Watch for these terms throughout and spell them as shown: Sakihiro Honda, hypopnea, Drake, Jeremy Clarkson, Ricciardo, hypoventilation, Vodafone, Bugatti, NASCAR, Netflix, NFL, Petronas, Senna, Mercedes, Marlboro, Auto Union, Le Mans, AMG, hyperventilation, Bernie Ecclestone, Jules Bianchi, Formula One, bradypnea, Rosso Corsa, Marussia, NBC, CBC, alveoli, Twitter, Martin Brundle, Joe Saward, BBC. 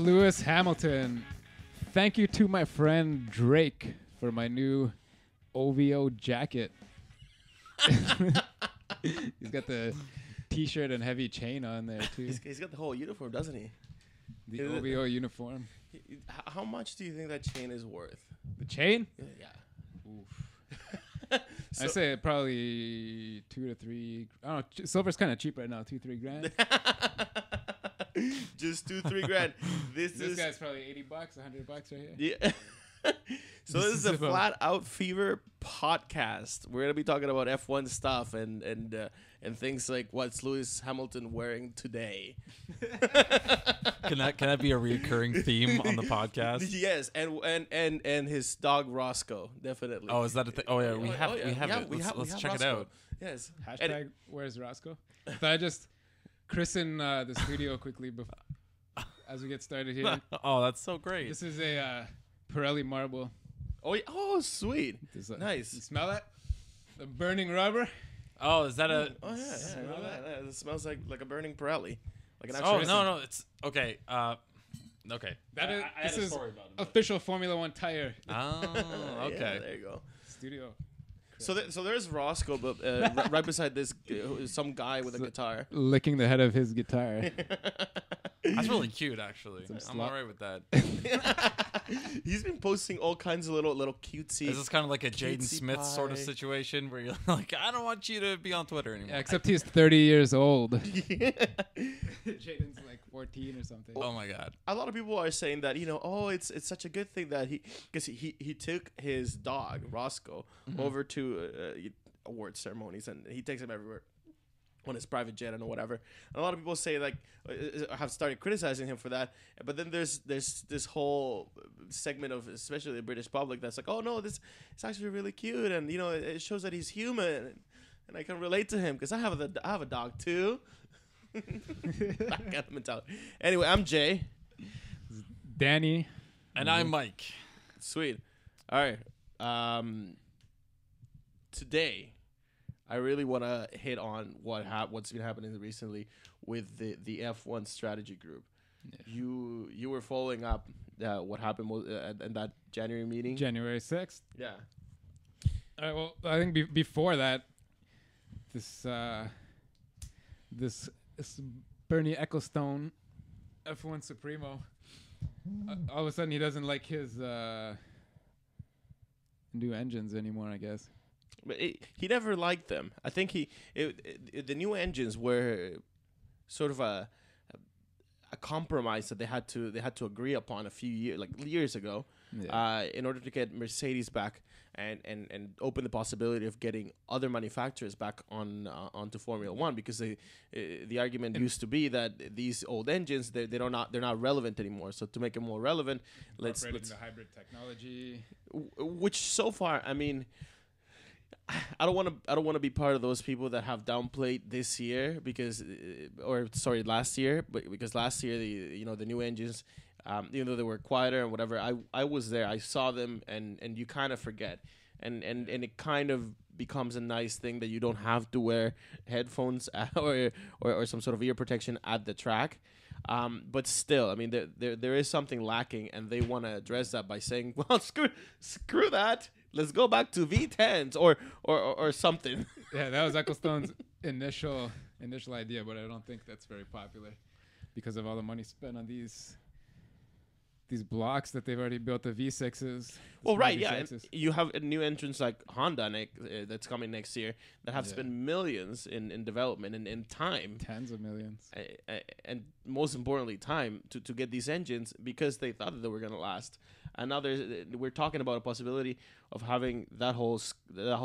Lewis Hamilton, thank you to my friend Drake for my new OVO jacket. He's got the t-shirt and heavy chain on there too. He's got the whole uniform, doesn't he? The OVO uniform. How much do you think that chain is worth? The chain? Yeah. Oof. So I say probably 2 to 3. I don't know. Silver's kind of cheap right now. 2-3 grand. Just 2-3 grand. This guy's probably $80, $100 right here. Yeah. So this is a Flat Out Fever podcast. We're gonna be talking about F1 stuff and things like what's Lewis Hamilton wearing today. Can that be a recurring theme on the podcast? Yes, and his dog Roscoe, definitely. Oh, is that a thing? Oh yeah, we have it. Let's check Roscoe. It out. Yes. # Where's Roscoe? But I just christen the studio quickly before as we get started here. Oh, that's so great. This is a Pirelli marble. Oh, yeah. Oh, sweet. Nice. You smell that? The burning rubber? Oh, is that a... Oh, yeah. Smell that? Yeah, it smells like a burning Pirelli. Like an actual... Oh, no. It's... Okay. Okay. This is official Formula One tire. Oh, okay. Yeah, there you go. Studio. So there's Roscoe, but right beside this, some guy with a guitar licking the head of his guitar. That's really cute, actually. I'm all right with that. He's been posting all kinds of little cutesy. This is kind of like a Jaden Smith sort of situation where you're like, I don't want you to be on Twitter anymore. Yeah, except he's 30 years old. Yeah. Jaden's like 14 or something. Oh my God! A lot of people are saying that it's such a good thing that because he took his dog Roscoe over to award ceremonies, and he takes him everywhere on his private jet and whatever. And a lot of people say have started criticizing him for that. But then there's this whole segment of especially the British public that's like, oh no, this is actually really cute, and it shows that he's human, and I can relate to him because I have a dog too. That kind of mentality. Anyway, I'm Jay, Danny, and I'm Mike. Sweet. All right. Today, I really want to hit on what's been happening recently with the F1 strategy group. Yeah. You were following up what happened in that January meeting, January 6th. Yeah. All right. Well, I think before that, this Bernie Ecclestone, F1 Supremo, all of a sudden he doesn't like his new engines anymore, I guess. But he never liked them. I think the new engines were sort of a compromise that they had to agree upon a few years ago, yeah, in order to get Mercedes back and open the possibility of getting other manufacturers back onto Formula One, because the argument used to be that these old engines they're not relevant anymore. So to make it more relevant, let's the hybrid technology, which so far, I mean, I don't want to be part of those people that have downplayed this year because last year the new engines, even though they were quieter and whatever, I was there, I saw them, and you kind of forget, and it kind of becomes a nice thing that you don't have to wear headphones or some sort of ear protection at the track. But still, I mean, there is something lacking, and they want to address that by saying, well, screw that. Let's go back to V10s or something. Yeah, that was Ecclestone's initial idea, but I don't think that's very popular because of all the money spent on these blocks that they've already built, the V6s. Well, right, yeah. And you have a new entrance like Honda that's coming next year that have spent millions in development and in time. Tens of millions. And most importantly, time to get these engines, because they thought that they were going to last. And now we're talking about a possibility of having that whole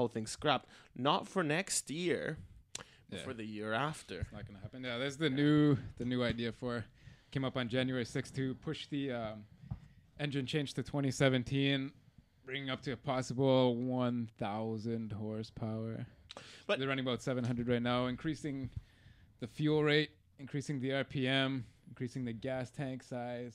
thing scrapped. Not for next year, but for the year after. It's not going to happen. Yeah, there's the new idea for... Came up on January 6th to push the engine change to 2017, bringing up to a possible 1,000 horsepower. But they're running about 700 right now, increasing the fuel rate, increasing the RPM, increasing the gas tank size.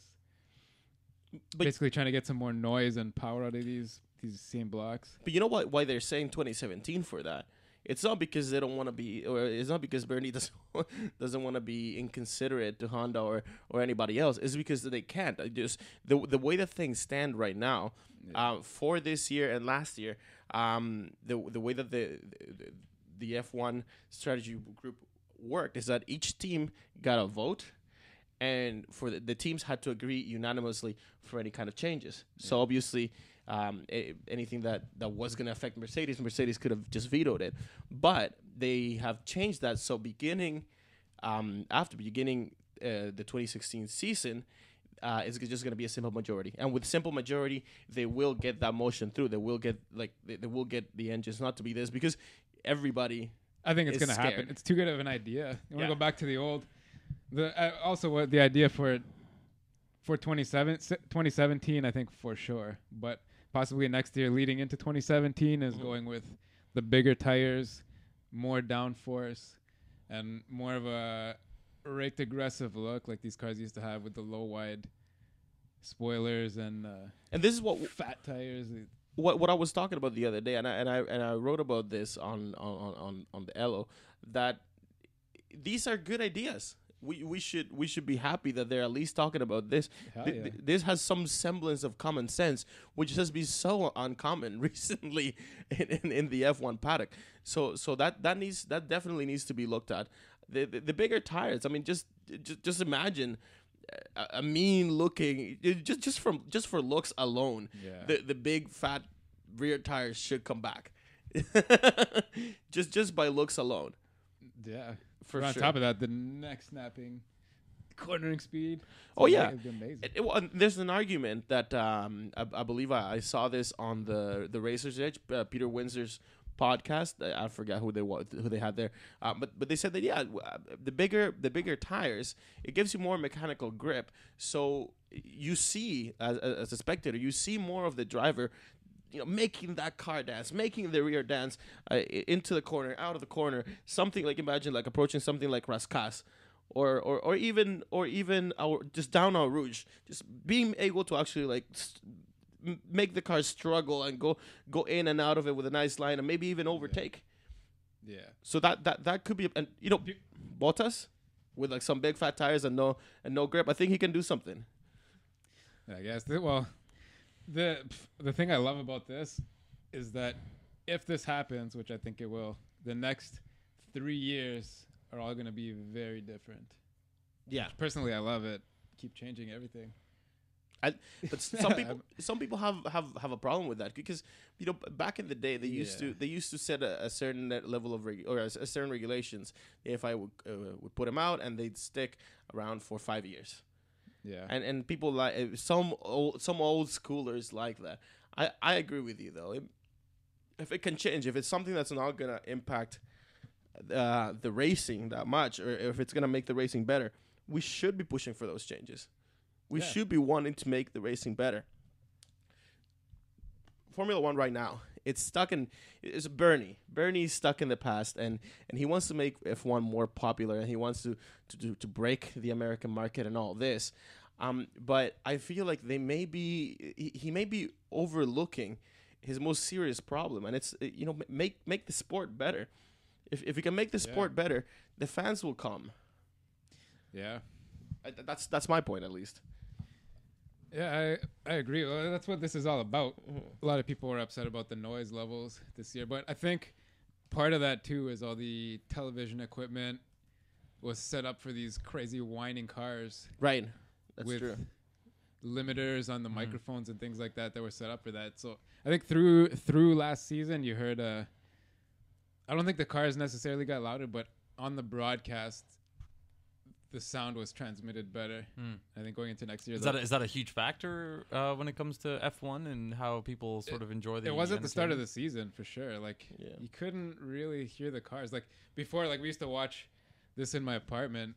Basically trying to get some more noise and power out of these same blocks. But you know what? Why they're saying 2017 for that? It's not because they don't want to be, or it's not because Bernie doesn't want to be inconsiderate to Honda or anybody else. It's because they can't. I just the way that things stand right now, for this year and last year, the way that the F1 strategy group worked is that each team got a vote, and for the teams had to agree unanimously for any kind of changes. Yeah. So obviously. Anything that was going to affect Mercedes could have just vetoed it, but they have changed that. So beginning the 2016 season, it's just going to be a simple majority, and with simple majority, they will get that motion through. They will get they will get the engines not to be this because everybody. I think it's going to happen. It's too good of an idea. You want to go back to the old. Also, the idea for 2017, I think for sure, but. Possibly next year leading into 2017 is going with the bigger tires, more downforce, and more of a raked aggressive look like these cars used to have with the low wide spoilers and this is what fat tires. What I was talking about the other day, and I wrote about this on the Elo, that these are good ideas. We should be happy that they're at least talking about this. This has some semblance of common sense, which has been so uncommon recently in the F1 paddock. So that definitely needs to be looked at. The bigger tires. I mean, just imagine a mean looking just for looks alone. Yeah. The big fat rear tires should come back, just by looks alone. Yeah. On top of that, the neck snapping, cornering speed. Oh yeah, amazing. There's an argument that I believe I saw this on the Racer's Edge, Peter Windsor's podcast. I forgot who they had there, but they said that the bigger tires, it gives you more mechanical grip. So you see as a spectator, you see more of the driver. You know, making that car dance, making the rear dance into the corner, out of the corner, something like imagine approaching something like Raskas, or even our just down our Rouge, just being able to actually make the car struggle and go in and out of it with a nice line and maybe even overtake. Yeah. So that could be, and Bottas with some big fat tires and no grip. I think he can do something. I guess. Well. The thing I love about this is that if this happens, which I think it will, the next 3 years are all going to be very different. Yeah. Which personally, I love it. Keep changing everything. But some people have a problem with that because back in the day they used to set a certain level of a certain regulations. If I would put them out and they'd stick around for 5 years. Yeah, and people like some old schoolers like that. I agree with you though. If it can change, if it's something that's not gonna impact the racing that much, or if it's gonna make the racing better, we should be pushing for those changes. We should be wanting to make the racing better. Formula One right now, it's Bernie. Bernie's stuck in the past, and he wants to make F1 more popular, and he wants to break the American market and all this. But I feel like he may be overlooking his most serious problem, and it's make the sport better. If we can make the sport better, the fans will come. Yeah, that's my point at least. Yeah, I agree. Well, that's what this is all about. A lot of people were upset about the noise levels this year, but I think part of that too is all the television equipment was set up for these crazy whining cars. Right. That's true. Limiters on the microphones and things like that were set up for that. So I think through last season you heard I don't think the cars necessarily got louder, but on the broadcast the sound was transmitted better. I think going into next year. Is that a huge factor when it comes to F1 and how people sort of enjoy the? It was at the start of the season for sure. You couldn't really hear the cars. Before, we used to watch this in my apartment,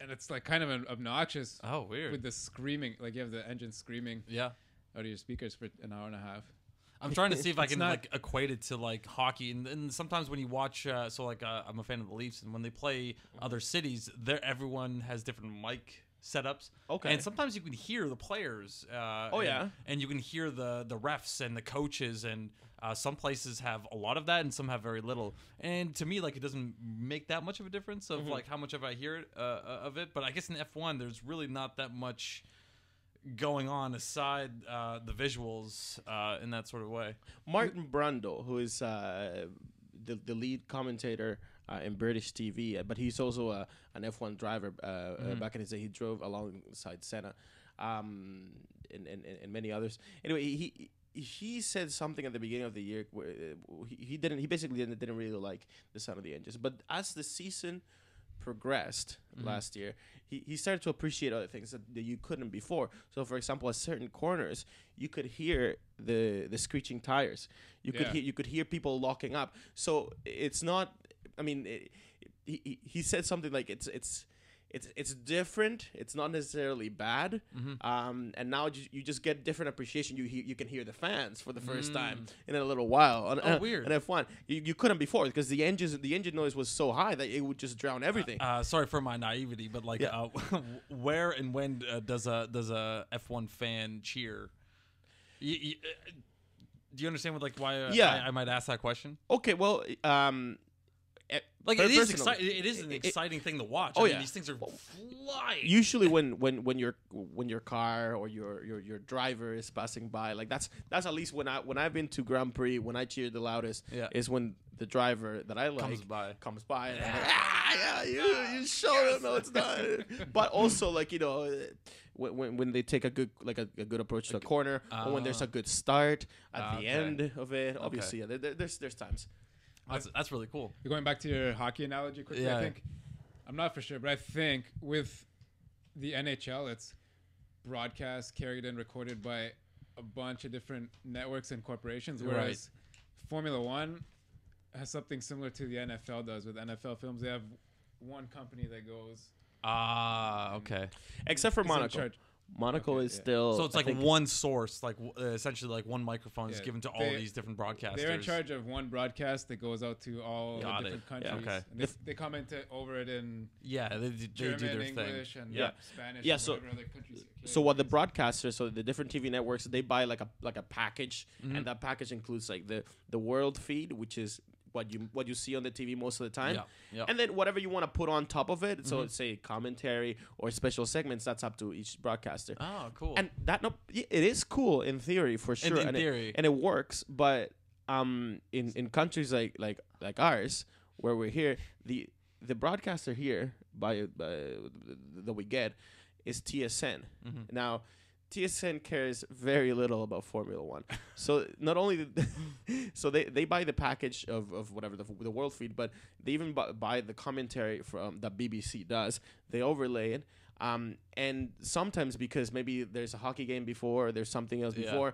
and it's kind of obnoxious. Oh, weird! With the screaming, you have the engine screaming. Yeah. Out of your speakers for an hour and a half. I'm trying to see if I can like equate it to like hockey, and sometimes when you watch, so like I'm a fan of the Leafs, and when they play other cities, everyone has different mic setups. Okay. And sometimes you can hear the players. And you can hear the refs and the coaches, and some places have a lot of that, and some have very little. And to me, like, it doesn't make that much of a difference of like how much of I hear of it. But I guess in F1, there's really not that much going on aside the visuals in that sort of way. Martin Brundle, who is the lead commentator in British TV, but he's also an F1 driver. Back in his day, he drove alongside Senna and many others. Anyway, he said something at the beginning of the year where he basically didn't really like the sound of the engines. But as the season progressed last year, he started to appreciate other things that you couldn't before. So, for example, at certain corners, you could hear the screeching tires. You could hear people locking up. So it's not. I mean, he said something like it's different. It's not necessarily bad. And now you just get different appreciation. You can hear the fans for the first time in a little while. Weird. And F1, you couldn't before because the engine noise was so high that it would just drown everything. Sorry for my naivety, but like, where and when does a F1 fan cheer? Do you understand what, like, why? I might ask that question. Okay. Well. Like, it is an exciting thing to watch. I mean, these things are flying. Usually, when your car or your driver is passing by, like that's at least when I've been to Grand Prix, when I cheer the loudest is when the driver that I like comes by. And I'm like, you showed him. No, it's not. But also, like, you know, when they take a good approach to a corner, or when there's a good start at the end of it. Obviously, there's times. That's really cool. You're going back to your hockey analogy quickly, I think. I'm not for sure, but I think with the NHL, it's broadcast, carried and recorded by a bunch of different networks and corporations, whereas Formula One has something similar to the NFL does with NFL films. They have one company that goes... Except for Monaco. Monaco is still... So it's like one source, like essentially like one microphone is given to all these different broadcasters. They're in charge of one broadcast that goes out to all the different countries. And they comment over it in German, do their English, thing. And Spanish, and whatever other countries. So what the broadcasters, so the different TV networks, they buy like a package, and that package includes like the world feed, which is... what you see on the TV most of the time, and then whatever you want to put on top of it. So say commentary or special segments. That's up to each broadcaster. Oh, cool! And it is cool in theory for sure, and it works. But in countries like ours, where we're here, the broadcaster here that we get is TSN. Now, TSN cares very little about Formula One, so not only they buy the package of whatever the world feed, but they even buy the commentary from the BBC does. They overlay it, and sometimes because maybe there's a hockey game before, or there's something else before,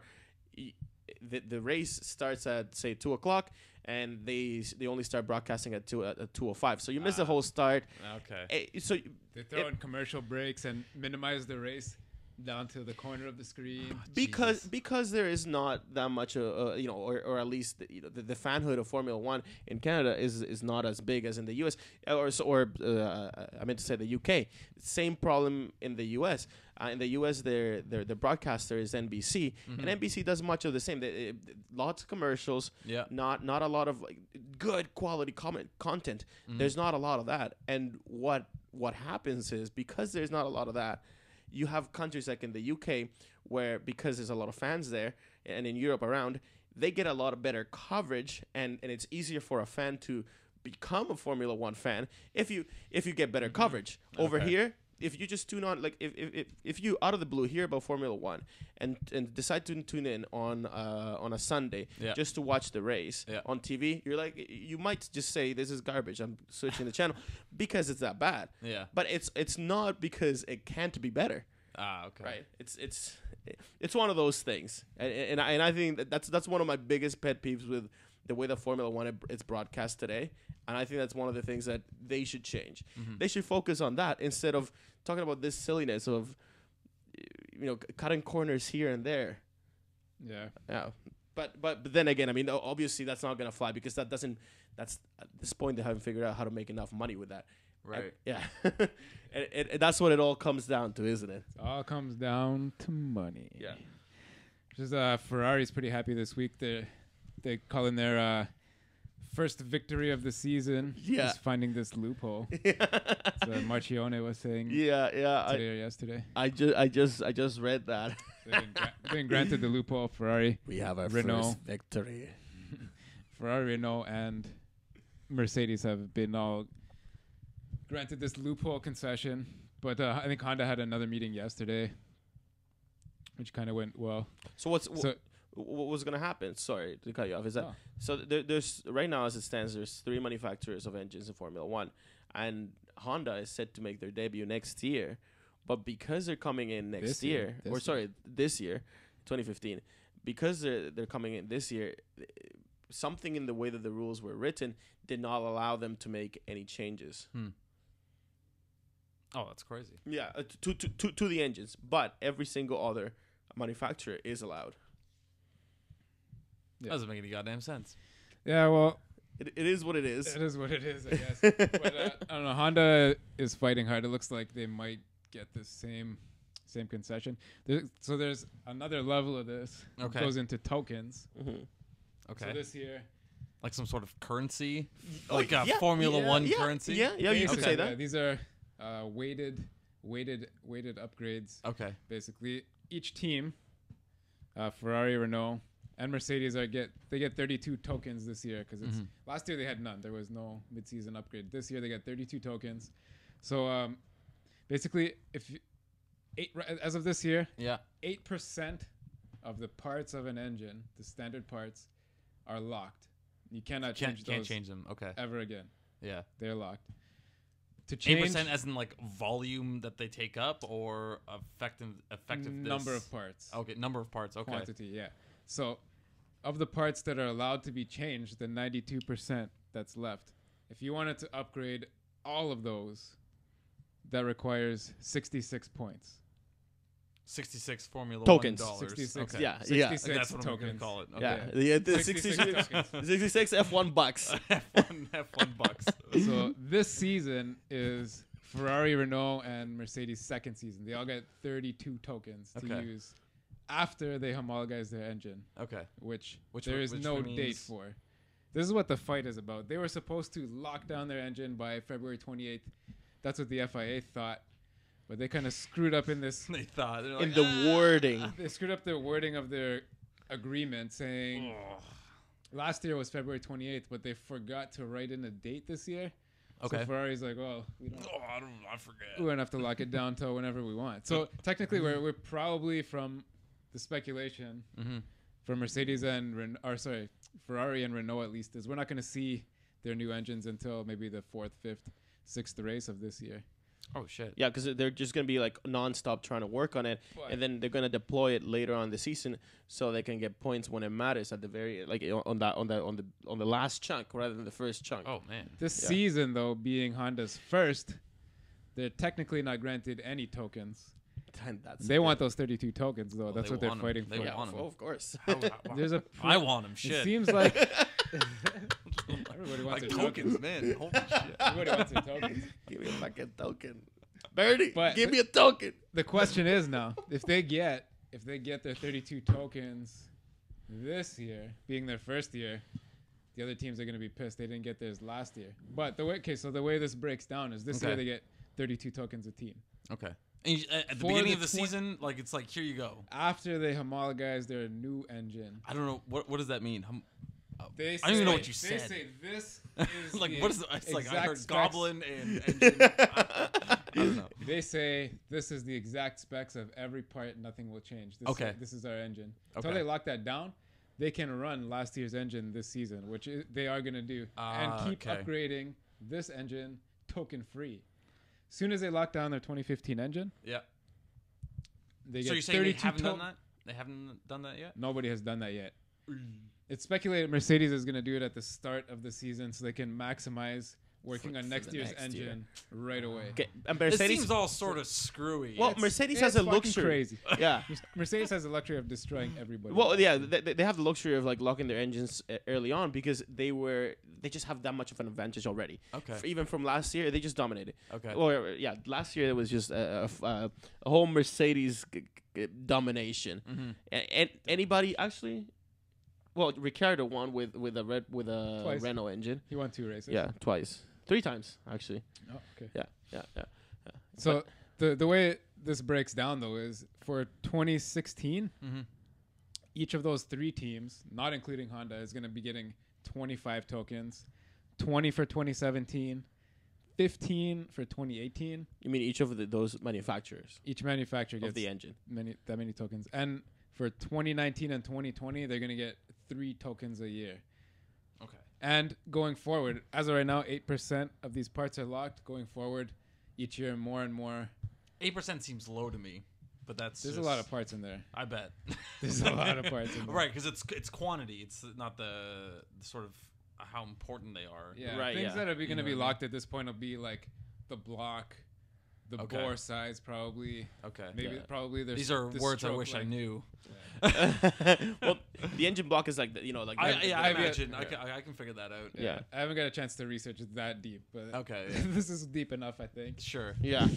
the race starts at say 2 o'clock, and they only start broadcasting at 2:05, so you miss the whole start. Okay, so they throw in commercial breaks and minimize the race down to the corner of the screen because there is not that much or at least the fanhood of Formula One in Canada is not as big as in the U.S. or I meant to say the U.K. Same problem in the U.S. In the U.S., their broadcaster is NBC, and NBC does much of the same. Lots of commercials, not a lot of like, good quality content. There's not a lot of that, and what happens is because there's not a lot of that. You have countries like in the UK where, because there's a lot of fans there, and in Europe around, they get a lot of better coverage, and it's easier for a fan to become a Formula One fan if you get better coverage. Over here, if you just tune on, like if you out of the blue hear about Formula One and decide to tune in on a Sunday just to watch the race on TV, you're like, you might just say, this is garbage, I'm switching the channel because it's that bad. But it's not because it can't be better. Right. It's one of those things, and I think that's one of my biggest pet peeves with the way that Formula One is broadcast today. And I think that's one of the things that they should change. They should focus on that instead of talking about this silliness of, cutting corners here and there. Yeah. But then again, I mean, obviously that's not gonna fly because that doesn't. That's at this point they haven't figured out how to make enough money with that. Right. And, yeah. and that's what it all comes down to, isn't it? It all comes down to money. Yeah. Just Ferrari's pretty happy this week. They call in their first victory of the season. Yeah. Just finding this loophole. Yeah. So Marchione was saying. Yeah, yeah. Today or yesterday. I just read that. Being granted the loophole, Ferrari. We have our Renault, first victory. Ferrari, Renault, and Mercedes have been all granted this loophole concession. But I think Honda had another meeting yesterday, which kind of went well. So what was going to happen? Sorry to cut you off. Is that so? There's right now, as it stands, there's 3 manufacturers of engines in Formula One, and Honda is set to make their debut next year. But because they're coming in next year, or sorry, this year, 2015, because they're coming in this year, something in the way that the rules were written did not allow them to make any changes. Hmm. Oh, that's crazy. Yeah, to the engines, but every single other manufacturer is allowed. Yeah. Doesn't make any goddamn sense. Yeah, well, it is what it is. It is what it is, I guess. But I don't know. Honda is fighting hard. It looks like they might get the same concession. So there's another level of this. Okay. It goes into tokens. Mm-hmm. Okay. So this year, like some sort of currency, like a Formula One currency. Yeah, yeah, you could say that. Yeah, these are weighted upgrades. Okay. Basically, each team, Ferrari, Renault, and Mercedes get 32 tokens this year because it's last year they had none. There was no mid-season upgrade. This year they got 32 tokens. So basically, if as of this year, 8% of the parts of an engine, the standard parts, are locked. You cannot change them. Okay. Ever again. Yeah, they're locked. To change 8% as in like volume that they take up or effectiveness? Number of parts. Okay, number of parts. Okay. Quantity. Yeah. So, of the parts that are allowed to be changed, the 92% that's left, if you wanted to upgrade all of those, that requires 66 points. 66 Formula tokens. $1. 66. Okay. Yeah, 66 that's what tokens. I'm going to call it. Okay. Yeah. The 66 F1 bucks. F1 bucks. So, this season is Ferrari, Renault, and Mercedes' second season. They all get 32 tokens to use after they homologize their engine. Okay. Which there is no date for. This is what the fight is about. They were supposed to lock down their engine by February 28th. That's what the FIA thought. But they kind of screwed up in this. They thought. Like, in the wording. They screwed up the wording of their agreement saying last year was February 28th, but they forgot to write in a date this year. Okay. So Ferrari's like, well, we don't. Oh, I forget. We're going to have to lock it down till whenever we want. So technically, we're probably from the speculation for Mercedes and Ferrari and Renault at least is we're not going to see their new engines until maybe the 4th, 5th, 6th race of this year. Oh shit! Yeah, because they're just going to be like nonstop trying to work on it, but and then they're going to deploy it later on the season so they can get points when it matters at the very on the last chunk rather than the first chunk. Oh man! This season though, being Honda's first, they're technically not granted any tokens. They want those 32 tokens, though. Well, that's what they're fighting for. They want them. Of course. I want them. Shit. It seems like everybody wants like tokens, man. Holy shit. Everybody wants their tokens. Give me a fucking token, Bernie. But give me a token. The question is now, if they get their 32 tokens this year, being their first year, the other teams are going to be pissed they didn't get theirs last year. But the way the way this breaks down is this year they get 32 tokens a team. Okay. And at the beginning of the season, like it's like, here you go. After they homologize their new engine. I don't know. What does that mean? I don't even know what you said. They say this is like, what is the, it's like I heard specs. Goblin and engine. I don't know. They say this is the exact specs of every part. Nothing will change. This is our engine. Until they lock that down, they can run last year's engine this season, which they are going to do. And keep upgrading this engine token free. As soon as they lock down their 2015 engine, they get 32. So you're saying they haven't done that? They haven't done that yet? Nobody has done that yet. It's speculated Mercedes is going to do it at the start of the season so they can maximize working on next year's engine right away. Okay. And Mercedes, it seems all sort of screwy. Well, Mercedes has a luxury. Crazy. Yeah. Mercedes has the luxury of destroying everybody. Well, yeah, they have the luxury of like locking their engines early on because they just have that much of an advantage already. Okay. Even from last year, they just dominated. Okay. Well, yeah, last year it was just a whole Mercedes domination. Mm-hmm. And anybody actually. Well, Ricciardo won with a twice. Renault engine. He won 2 races. Yeah, twice, 3 times actually. Oh, okay. Yeah. So the way this breaks down though is for 2016, mm-hmm. each of those 3 teams, not including Honda, is going to be getting 25 tokens, 20 for 2017, 15 for 2018. You mean each of those manufacturers? Each manufacturer gets of the engine that many tokens, and for 2019 and 2020, they're going to get 3 tokens a year. Okay. And going forward, as of right now, 8% of these parts are locked. Going forward, each year more and more. 8% seems low to me, but there's a lot of parts in there. I bet. There's a lot of parts in there. Right, because it's quantity. It's not the sort of how important they are. Yeah. Right, things that are going to be locked at this point will be like the block, the bore size probably. Okay. Maybe probably there's. These are words I wish I knew. Yeah. Well, the engine block is like like. I imagine I can figure that out. Yeah. I haven't got a chance to research it that deep, but this is deep enough, I think. Sure. Yeah.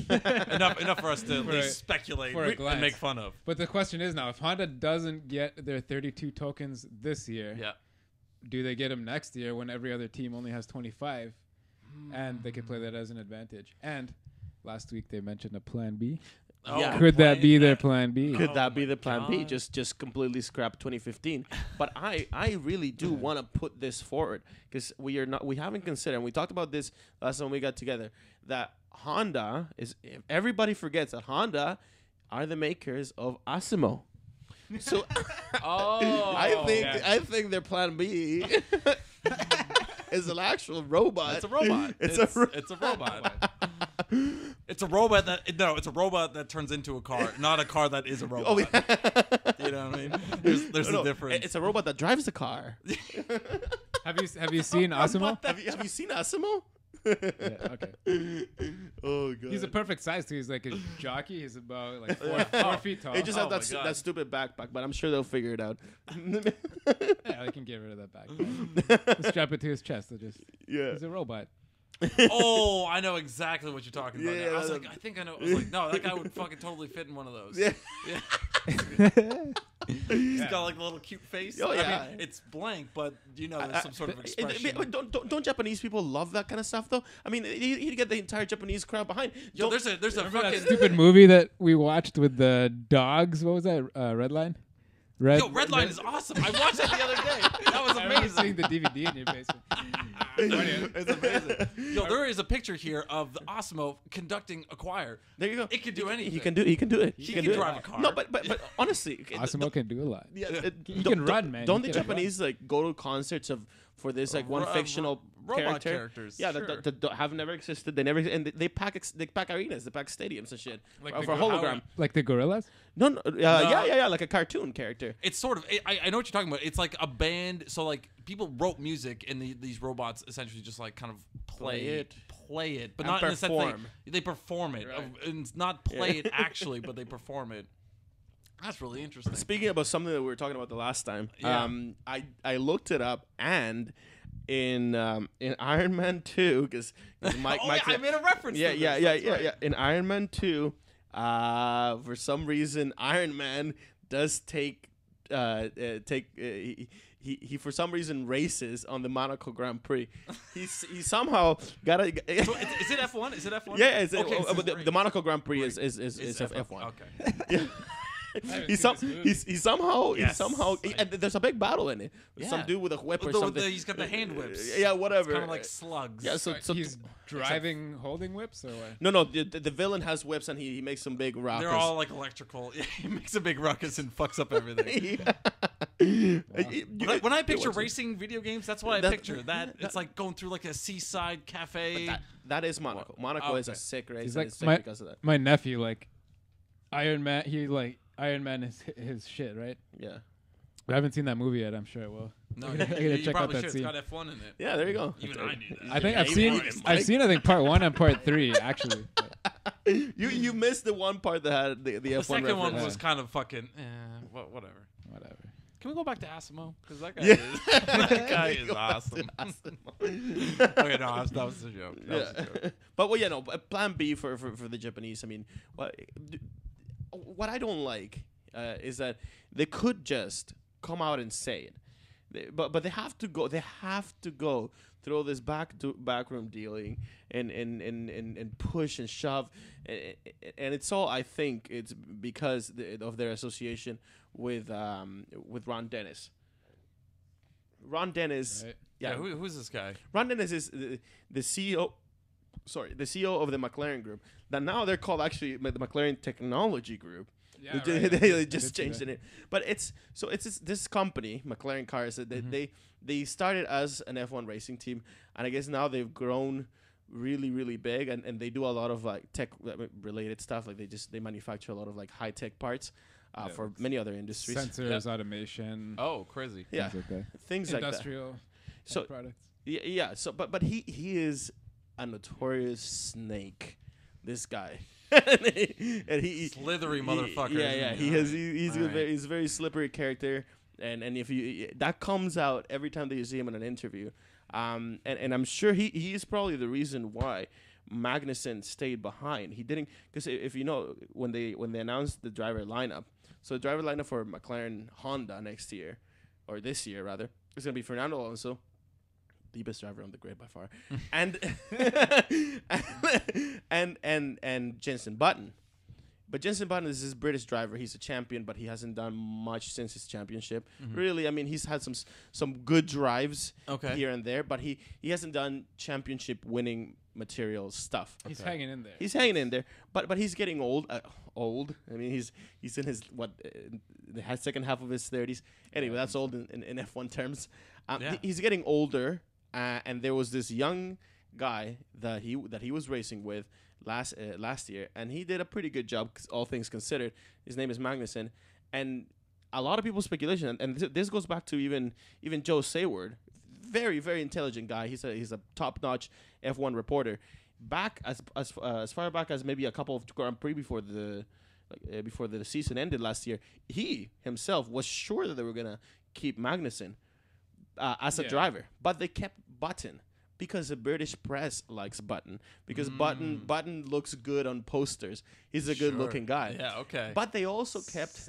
enough for us to speculate and make fun of. But the question is now, if Honda doesn't get their 32 tokens this year, do they get them next year when every other team only has 25, and they can play that as an advantage? And last week they mentioned a plan B. Oh, yeah. Could that be their plan B? Could that be the plan B? Just completely scrap 2015. But I really do want to put this forward because we haven't considered, and we talked about this last time we got together, that Honda is, everybody forgets that Honda are the makers of Asimo. So I think their plan B is an actual robot. It's a robot. It's a robot. It's a robot that turns into a car, not a car that is a robot. Oh, yeah. You know what I mean? There's a difference. It's a robot that drives a car. Have you seen Asimo? Have you seen Asimo? Yeah, okay. Oh god. He's a perfect size too. He's like a jockey. He's about like 4 feet tall. They just have that stupid backpack, but I'm sure they'll figure it out. Yeah, they can get rid of that backpack. Strap it to his chest. He's a robot. Oh, I know exactly what you're talking about. Yeah, I was like, I think I know. I was like, no, that guy would fucking totally fit in one of those. Yeah. He's got like a little cute face. Oh, yeah. I mean, it's blank, but there's some sort of expression. Don't Japanese people love that kind of stuff though? I mean, he'd get the entire Japanese crowd behind. Yo, there's a fucking stupid movie that we watched with the dogs. What was that? Redline. Yo, Redline is awesome. I watched that the other day. That was amazing. I was seeing the DVD in your basement. It's amazing. Yo, there is a picture here of the Asimo conducting a choir. There you go. It can do anything. He can do it. He can drive a car. No, but honestly, Asimo can do a lot. Yeah, he can run, man. Don't the Japanese like go to concerts for this one fictional characters? Yeah, sure. that have never existed. They never, and they pack arenas, they pack stadiums and shit for hologram. Like the gorillas? No. Yeah, like a cartoon character. It's sort of. I know what you're talking about. It's like a band. So like people wrote music, and these robots essentially just like kind of play it, but not perform. In the sense they perform it, right. And not play it actually, but they perform it. That's really interesting. Speaking about something that we were talking about the last time, I looked it up, and in Iron Man 2, because Mike, I made a reference. Yeah. In Iron Man 2, for some reason, Iron Man does he for some reason races on the Monaco Grand Prix. He somehow got a. So is it F1? Is it F1? Yeah, the Monaco Grand Prix is F1. Okay. Yeah. He somehow, there's a big battle in it. Yeah. Some dude with a whip or something. He's got the hand whips. Yeah, whatever. Kind of like slugs. Yeah, so he's driving, holding whips or what? No. The villain has whips and he makes some big ruckus. They're all like electrical. He makes a big ruckus and fucks up everything. Wow. When I picture racing video games, that's what I picture. That it's like going through like a seaside cafe. That is Monaco. Monaco is a sick race. He's like sick because of that. My nephew, like Iron Man. He like. Iron Man is his shit, right? Yeah. I haven't seen that movie yet. I'm sure I will. No, you probably should check out that scene. It's got F1 in it. Yeah, there you go. Even I knew that. I think I've seen I think part one and part three actually. You missed the one part that had the F1 reference. The second one was kind of fucking whatever. Whatever. Can we go back to Asimo? Because that guy is awesome. Okay, no, that was a joke. That was a joke. But well, yeah, no. Plan B for the Japanese. I mean, what I don't like is that they could just come out and say it, but they have to go. They have to go through all this backroom dealing and push and shove, and it's all. I think it's because of their association with Ron Dennis. Ron Dennis, right. Yeah. Who's this guy? Ron Dennis is the CEO. Sorry, the CEO of the McLaren Group. That now they're called actually the McLaren Technology Group. Yeah, they just changed the name. But it's this company, McLaren Cars. They started as an F1 racing team, and I guess now they've grown really big, and they do a lot of like tech related stuff. Like they manufacture a lot of like high tech parts. For many other industries, sensors, automation. Oh, crazy! Yeah, things like that. Industrial products. Yeah. So, but he is a notorious snake. This guy, and he slithery motherfucker. Yeah. He's a very slippery character, and if you that comes out every time that you see him in an interview, and I'm sure he is probably the reason why Magnussen stayed behind. He didn't, because if you know when they announced the driver lineup. So the driver lineup for McLaren Honda next year, or this year rather, is going to be Fernando Alonso, the best driver on the grid by far, and Jenson Button. But Jenson Button is this British driver. He's a champion, but he hasn't done much since his championship. Really, I mean, he's had some good drives here and there, but he hasn't done championship winning material stuff. He's hanging in there. But he's getting old. I mean, he's in his the second half of his 30s. Anyway, that's old in F1 terms. He's getting older, and there was this young guy that he was racing with last year, and he did a pretty good job, all things considered. His name is Magnussen, and a lot of people's speculation, and this goes back to even Joe Saward, very intelligent guy. He's a top-notch F1 reporter. Back as far back as maybe a couple of Grand Prix before the season ended last year, he himself was sure that they were gonna keep Magnussen as a driver, but they kept Button. Because the British press likes Button. Because Button looks good on posters. He's a good-looking guy. Yeah, okay. But they also kept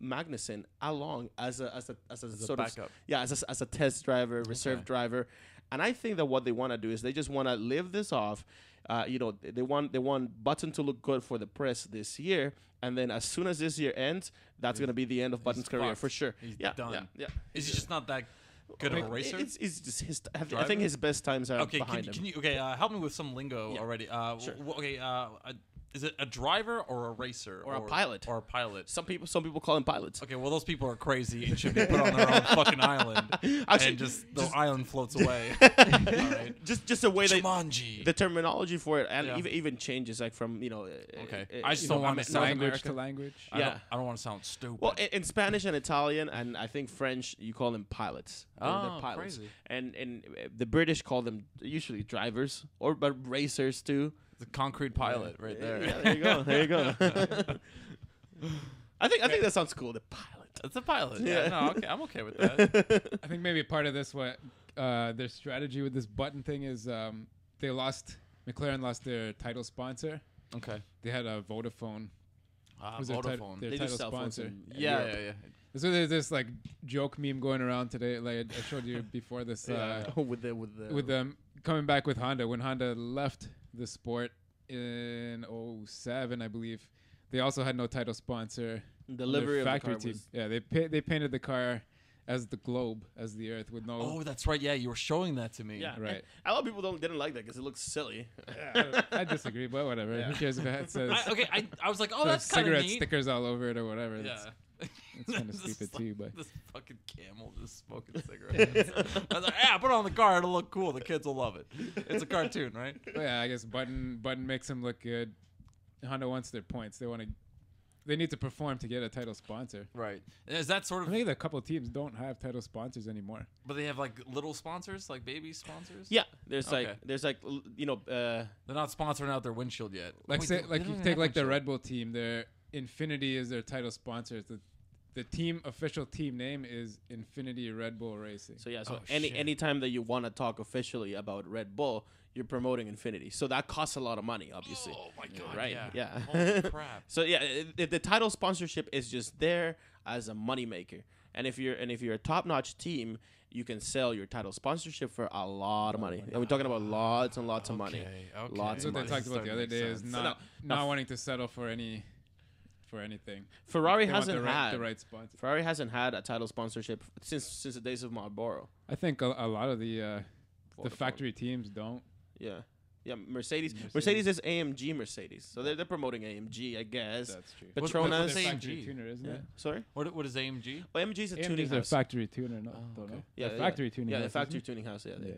Magnussen along as a test driver, reserve driver, and I think that what they want to do is they just want to live this off. You know, they want Button to look good for the press this year, and then as soon as this year ends, that's going to be the end of Button's career for sure. He's done. Yeah. Is he just not that good of a racer? It's just I think his best times are behind him. Help me with some lingo already. Is it a driver or a racer or a pilot? Or a pilot. Some people call them pilots. Okay, well those people are crazy and should be put on their own fucking island. Actually, and the island floats away. All right. Just the way the terminology for it and even changes like from, you know, I just don't want to sound language to language. I don't want to sound stupid. Well, in Spanish and Italian and I think French you call them pilots. They're pilots. Crazy. And the British call them usually drivers but racers too. The concrete pilot right there. Yeah, there you go. I think that sounds cool. The pilot. It's a pilot. Yeah. I'm okay with that. I think maybe part of this what their strategy with this Button thing is McLaren lost their title sponsor. Okay. They had a Vodafone. Vodafone. Their title sponsor. Yeah. So there's this like joke meme going around today. Like I showed you before this. With them coming back with Honda when Honda left the sport in 2007, I believe. They also had no title sponsor. The livery factory team. Yeah, they painted the car as the globe, as the Earth with no. Oh, that's right. Yeah, you were showing that to me. Yeah, right. A lot of people didn't like that because it looks silly. Yeah, I disagree, but whatever. Yeah. Who cares if it says? I was like, oh, that's kind of neat. Cigarette stickers all over it or whatever. Yeah. It's kind of stupid too, but this fucking camel just smoking cigarettes. I was like, yeah, put it on the car; it'll look cool. The kids will love it. It's a cartoon, right? But yeah, I guess Button makes him look good. Honda wants their points. They want to They need to perform to get a title sponsor. Right. Is that sort of... I think a couple of teams don't have title sponsors anymore. But they have like little sponsors, like baby sponsors? Yeah. There's like, you know... they're not sponsoring out their windshield yet. Like, say, like you take like the Red Bull team, their Infinity is their title sponsor. It's the team official team name is Infinity Red Bull Racing. So yeah, so any time that you want to talk officially about Red Bull, you're promoting Infinity. So that costs a lot of money, obviously. Oh my god! Right? Yeah. Holy crap! So yeah, the title sponsorship is just there as a moneymaker, and if you're a top-notch team, you can sell your title sponsorship for a lot of money. And we're talking about lots and lots of money. Okay. Lots of money. That's what they talked about the other day is not wanting to settle for any. For anything, Ferrari hasn't had a title sponsorship since the days of Marlboro. I think a lot of the factory teams don't. Yeah, yeah. Mercedes is AMG Mercedes, so they're promoting AMG, I guess. That's true. Petronas AMG tuner, isn't it? Sorry, what is AMG? Well, AMG is a tuning house. Factory tuner, no? Oh, okay. Yeah, the factory tuning. Yeah, the factory tuning house. Yeah, yeah.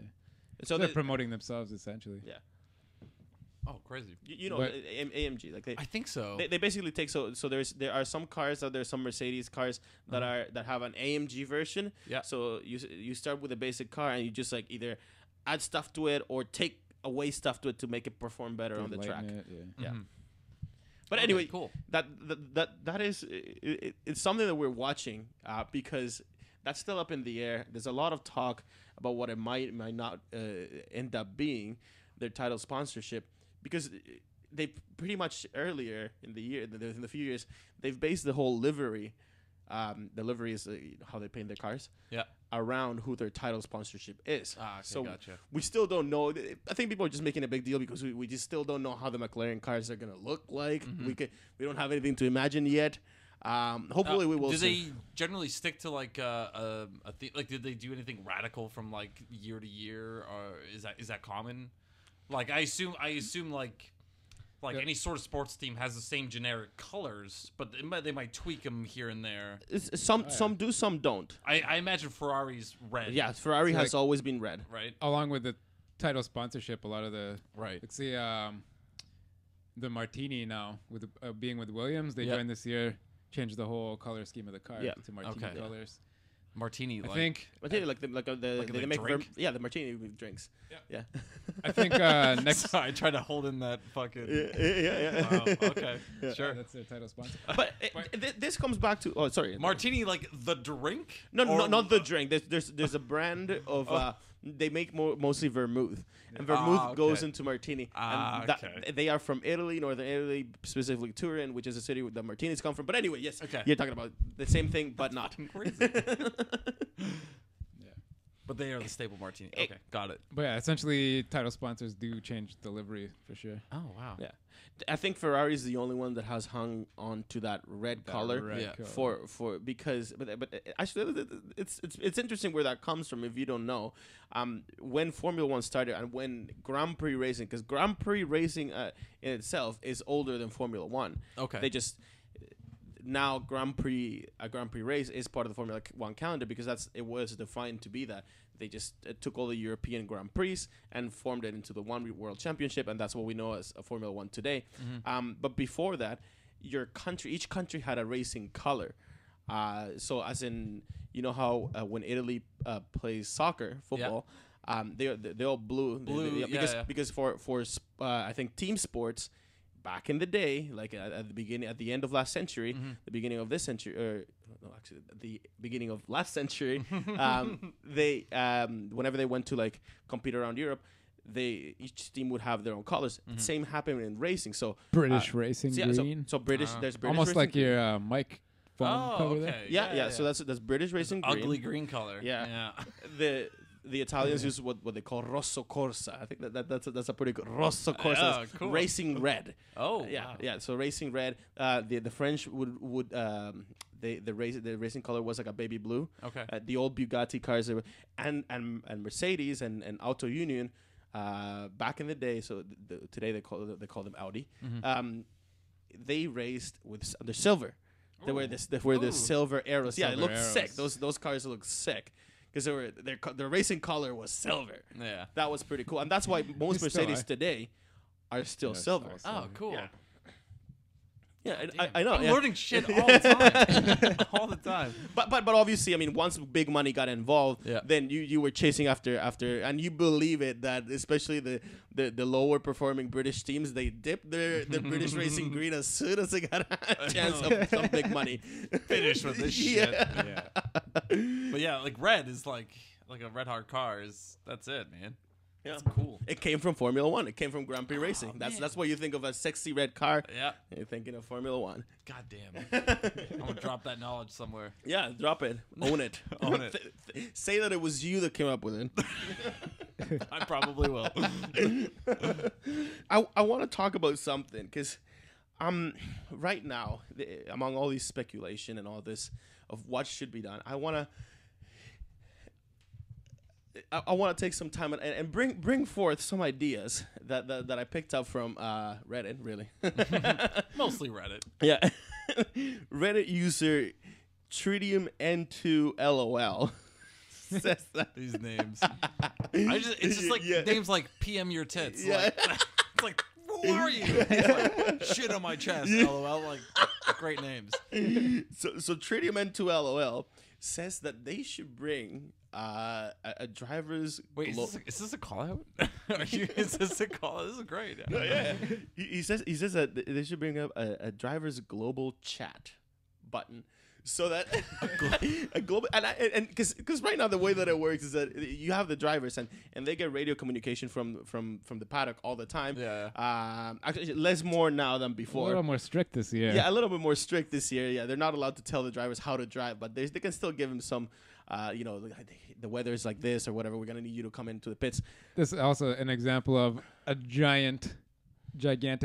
So they're promoting themselves essentially. Yeah. Oh, crazy! You know, AMG, like they. I think so. They basically take so. There are some cars out there, some Mercedes cars that have an AMG version. Yeah. So you start with a basic car and you just like either add stuff to it or take away stuff to it to make it perform better on the track. It, yeah. Mm-hmm. But anyway, okay, cool. That is it's something that we're watching because that's still up in the air. There's a lot of talk about what it might not end up being their title sponsorship. Because they pretty much earlier in the year, in the few years, they've based the whole livery, is how they paint their cars, around who their title sponsorship is. Ah, okay, so gotcha. We still don't know. I think people are just making a big deal because we just still don't know how the McLaren cars are going to look like. Mm-hmm. We don't have anything to imagine yet. Hopefully we will. Do they generally stick to like like did they do anything radical from like year to year, or is that common? Like I assume like any sort of sports team has the same generic colors, but they might tweak them here and there. Some do, some don't. I imagine Ferrari's red. Yeah, Ferrari has like, always been red, right? Along with the title sponsorship, a lot of the Let's see, the Martini now with being with Williams, they joined this year, changed the whole color scheme of the car to Martini colors. Martini, I think. Martini, they make drink? The martini with drinks. Yeah. I think next. Sorry, I tried to hold in that fucking. Yeah. Wow. Okay, sure. That's their title sponsor. But this comes back to. Oh, sorry. Martini, like the drink? No, not the drink. There's a brand of. They make mostly vermouth, and vermouth goes into martini. They are from Italy, northern Italy, specifically Turin, which is a city where the martinis come from. But anyway, yes, you're talking about the same thing, but not. Crazy. But they are the staple martini. Okay, got it. But yeah, essentially, title sponsors do change delivery for sure. Oh wow. Yeah, I think Ferrari is the only one that has hung on to that red color because. But actually, it's interesting where that comes from. If you don't know, when Formula One started and when Grand Prix racing, because Grand Prix racing in itself is older than Formula One. Okay, they just. Now, a Grand Prix race is part of the Formula One calendar because it was defined to be that. They just took all the European Grand Prix and formed it into the one World Championship, and that's what we know as a Formula One today. Mm-hmm. But before that, each country had a racing color. So, as in, you know how when Italy plays soccer, football, they're all blue. Because for I think team sports. Back in the day, like at the end of last century, the beginning of this century, the beginning of last century, they whenever they went to like compete around Europe, each team would have their own colors. Same happened in racing. So British racing green. So British, there's British almost racing like your mic phone cover there. Yeah. So that's British racing green. Ugly green color. Yeah. The Italians use what they call rosso corsa. I think that's a pretty good rosso corsa. Cool. Racing red. So racing red. The French would the racing color was like a baby blue. Okay. The old Bugatti cars and Mercedes and Auto Union back in the day. So today they call them Audi. They raced with the silver. Ooh. They were the silver arrows. Yeah, it looked sick. Those cars looked sick. Because their racing color was silver. Yeah, that was pretty cool, and that's why most Mercedes today are still silver. Oh, cool. Yeah. Yeah, I know. I'm learning shit all the time, all the time. But obviously, I mean, once big money got involved, then you were chasing after, and you believe it that especially the lower performing British teams, they dipped their British racing green as soon as they got a chance of some big money. Finish with this shit. Yeah. But yeah, like red is like a red hard car is that's it, man. Yeah, that's cool. It came from Formula One. It came from Grand Prix racing. Man. That's what you think of a sexy red car. Yeah, you're thinking of Formula One. God damn. I'm gonna drop that knowledge somewhere. Yeah, drop it. Own it. Own it. Say that it was you that came up with it. I probably will. I want to talk about something because, right now among all these speculation and all this of what should be done, I want to take some time and bring forth some ideas that I picked up from Reddit, really. Mostly Reddit. Yeah. Reddit user Tritium N2 LOL. Says that. These names. It's just like names like PM your tits. Yeah. Like, it's like, who are you? Like, shit on my chest, LOL. Like, great names. So Tritium N2 LOL says that they should bring... a driver's... Wait, is this a call-out? Is this a call? This is great. No, yeah. He says that they should bring up a driver's global chat button so that... a global... And because right now the way that it works is that you have the drivers and they get radio communication from the paddock all the time. Yeah. Actually, less more now than before. A little more strict this year. Yeah, a little bit more strict this year. Yeah, they're not allowed to tell the drivers how to drive, but they can still give them some... you know, the weather is like this or whatever. We're going to need you to come into the pits. This is also an example of a gigantic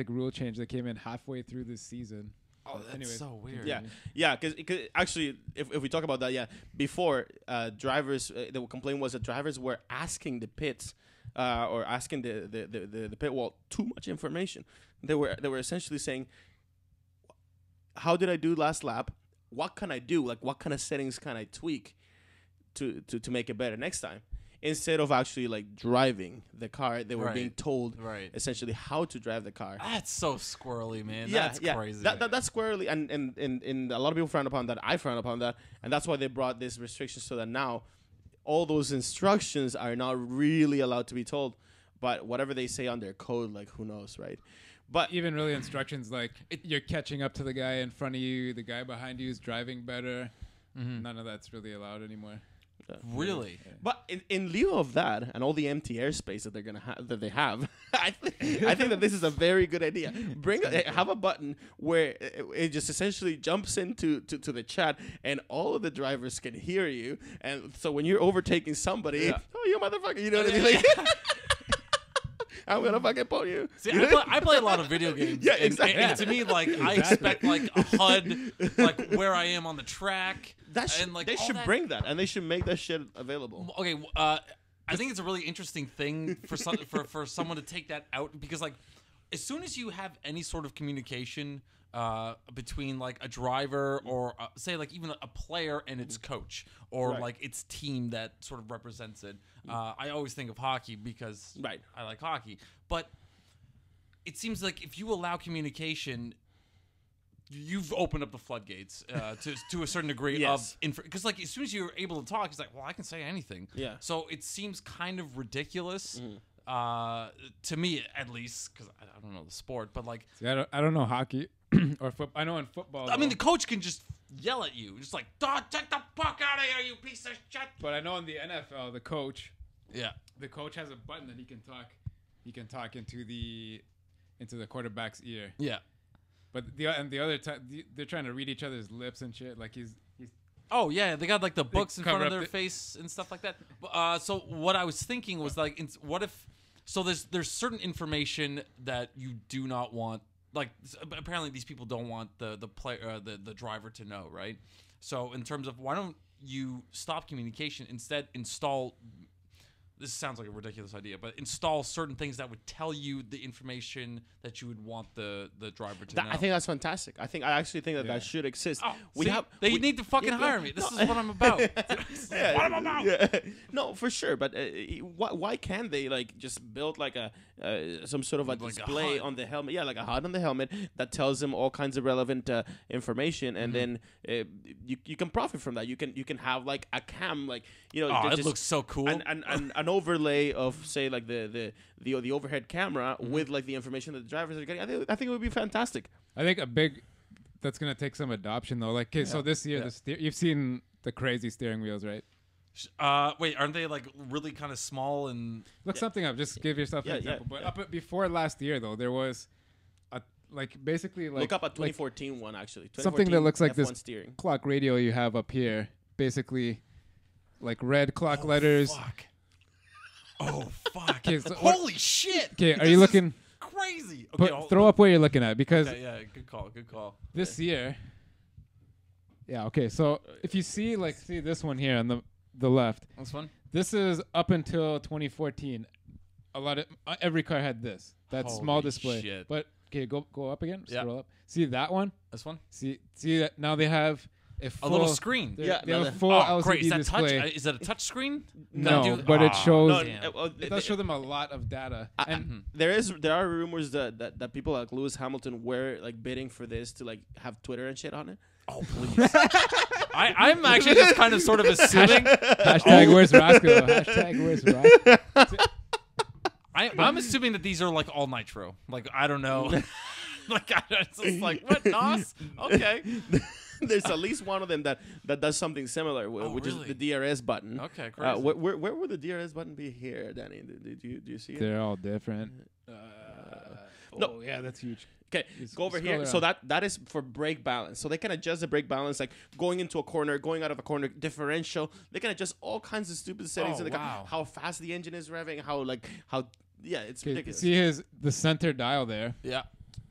rule change that came in halfway through this season. Oh, that's so weird. Yeah, yeah. Because actually, if we talk about that, yeah, before drivers, the complaint was that drivers were asking the pits or asking the pit wall too much information. They were essentially saying, "How did I do last lap? What can I do? Like, what kind of settings can I tweak?" To make it better next time, instead of actually like driving the car, they were being told essentially how to drive the car. That's so squirrely, man. Yeah, that's crazy. That's squirrely, and a lot of people frowned upon that. I frowned upon that, and that's why they brought this restriction so that now all those instructions are not really allowed to be told, but whatever they say on their code, like who knows, right? But even really instructions like you're catching up to the guy in front of you, the guy behind you is driving better. Mm-hmm. None of that's really allowed anymore. Really? Yeah. But in lieu of that and all the empty airspace that they're gonna have, I think that this is a very good idea. Have a button where it just essentially jumps into to the chat and all of the drivers can hear you. And so when you're overtaking somebody, oh you motherfucker, you know what I mean? Like, I'm gonna fucking pull you. See, I play a lot of video games. Yeah, exactly. And to me, like, I expect like a HUD, like where I am on the track. They should bring that, and they should make that shit available. Okay, I think it's a really interesting thing for someone to take that out because, like, as soon as you have any sort of communication between like a driver or say like even a player and its coach or like its team that sort of represents it, I always think of hockey because I like hockey. But it seems like if you allow communication, you've opened up the floodgates to a certain degree of because like as soon as you're able to talk, it's like, well, I can say anything. Yeah. So it seems kind of ridiculous to me, at least, because I don't know the sport, but like I don't know hockey or football. I know in football, I mean, the coach can just yell at you, just like, take the fuck out of here, you piece of shit. But I know in the NFL, the coach has a button that he can talk into the quarterback's ear. Yeah. But the other time they're trying to read each other's lips and shit. Like he's oh yeah, they got like the books in front of their face and stuff like that. So what I was thinking was like, what if? So there's certain information that you do not want. Like apparently these people don't want the player the driver to know, right? So in terms of why don't you stop communication instead? Install this sounds like a ridiculous idea, but install certain things that would tell you the information that you would want the driver to know. I think that's fantastic. I actually think that should exist. Oh, they need to fucking hire me. This is what I'm about. No, for sure. But why can't they like just build like a some sort of a display on the helmet? Yeah, like a HUD on the helmet that tells them all kinds of relevant information, and then you can profit from that. You can have like a cam, like it looks so cool. And an overlay of say like the overhead camera with like the information that the drivers are getting. I think it would be fantastic. I think that's gonna take some adoption though. Like, okay, so this year you've seen the crazy steering wheels, right? Wait, aren't they like really kind of small and? Look something up. Just give yourself an example. But before last year though, there was a basically look up a 2014 one actually. 2014 something that looks like F1 this steering clock radio you have up here, basically like red clock letters. Fuck. Oh fuck! Okay, so holy shit! Okay, are you looking? Crazy. Okay, throw up what you're looking at because. Okay, yeah, good call. Good call. This year. Yeah. Okay. So if you see this one here on the left. This one. This is up until 2014. A lot of every car had this. That holy small display. Shit. But okay, go up again. Scroll up. See that one. This one. See that now they have. A little screen. They have a full LCD display. Is that a touch screen? No, but it shows. It does show them a lot of data. And there are rumors that people like Lewis Hamilton were like bidding for this to like have Twitter and shit on it. Oh please! I'm actually just kind of sort of assuming. Hashtag where's Roscoe? Hashtag where's Roscoe? I'm assuming that these are like all nitro. Like I don't know. Like it's just like what NOS? Okay. There's at least one of them that does something similar, which is the DRS button. Okay, great. Where would the DRS button be here, Danny? Do you see it? They're all different. No, yeah, that's huge. Okay, go over here. So that is for brake balance. So they can adjust the brake balance, like going into a corner, going out of a corner, differential. They can adjust all kinds of stupid settings in the car. How fast the engine is revving, how it's ridiculous. See the center dial there. Yeah,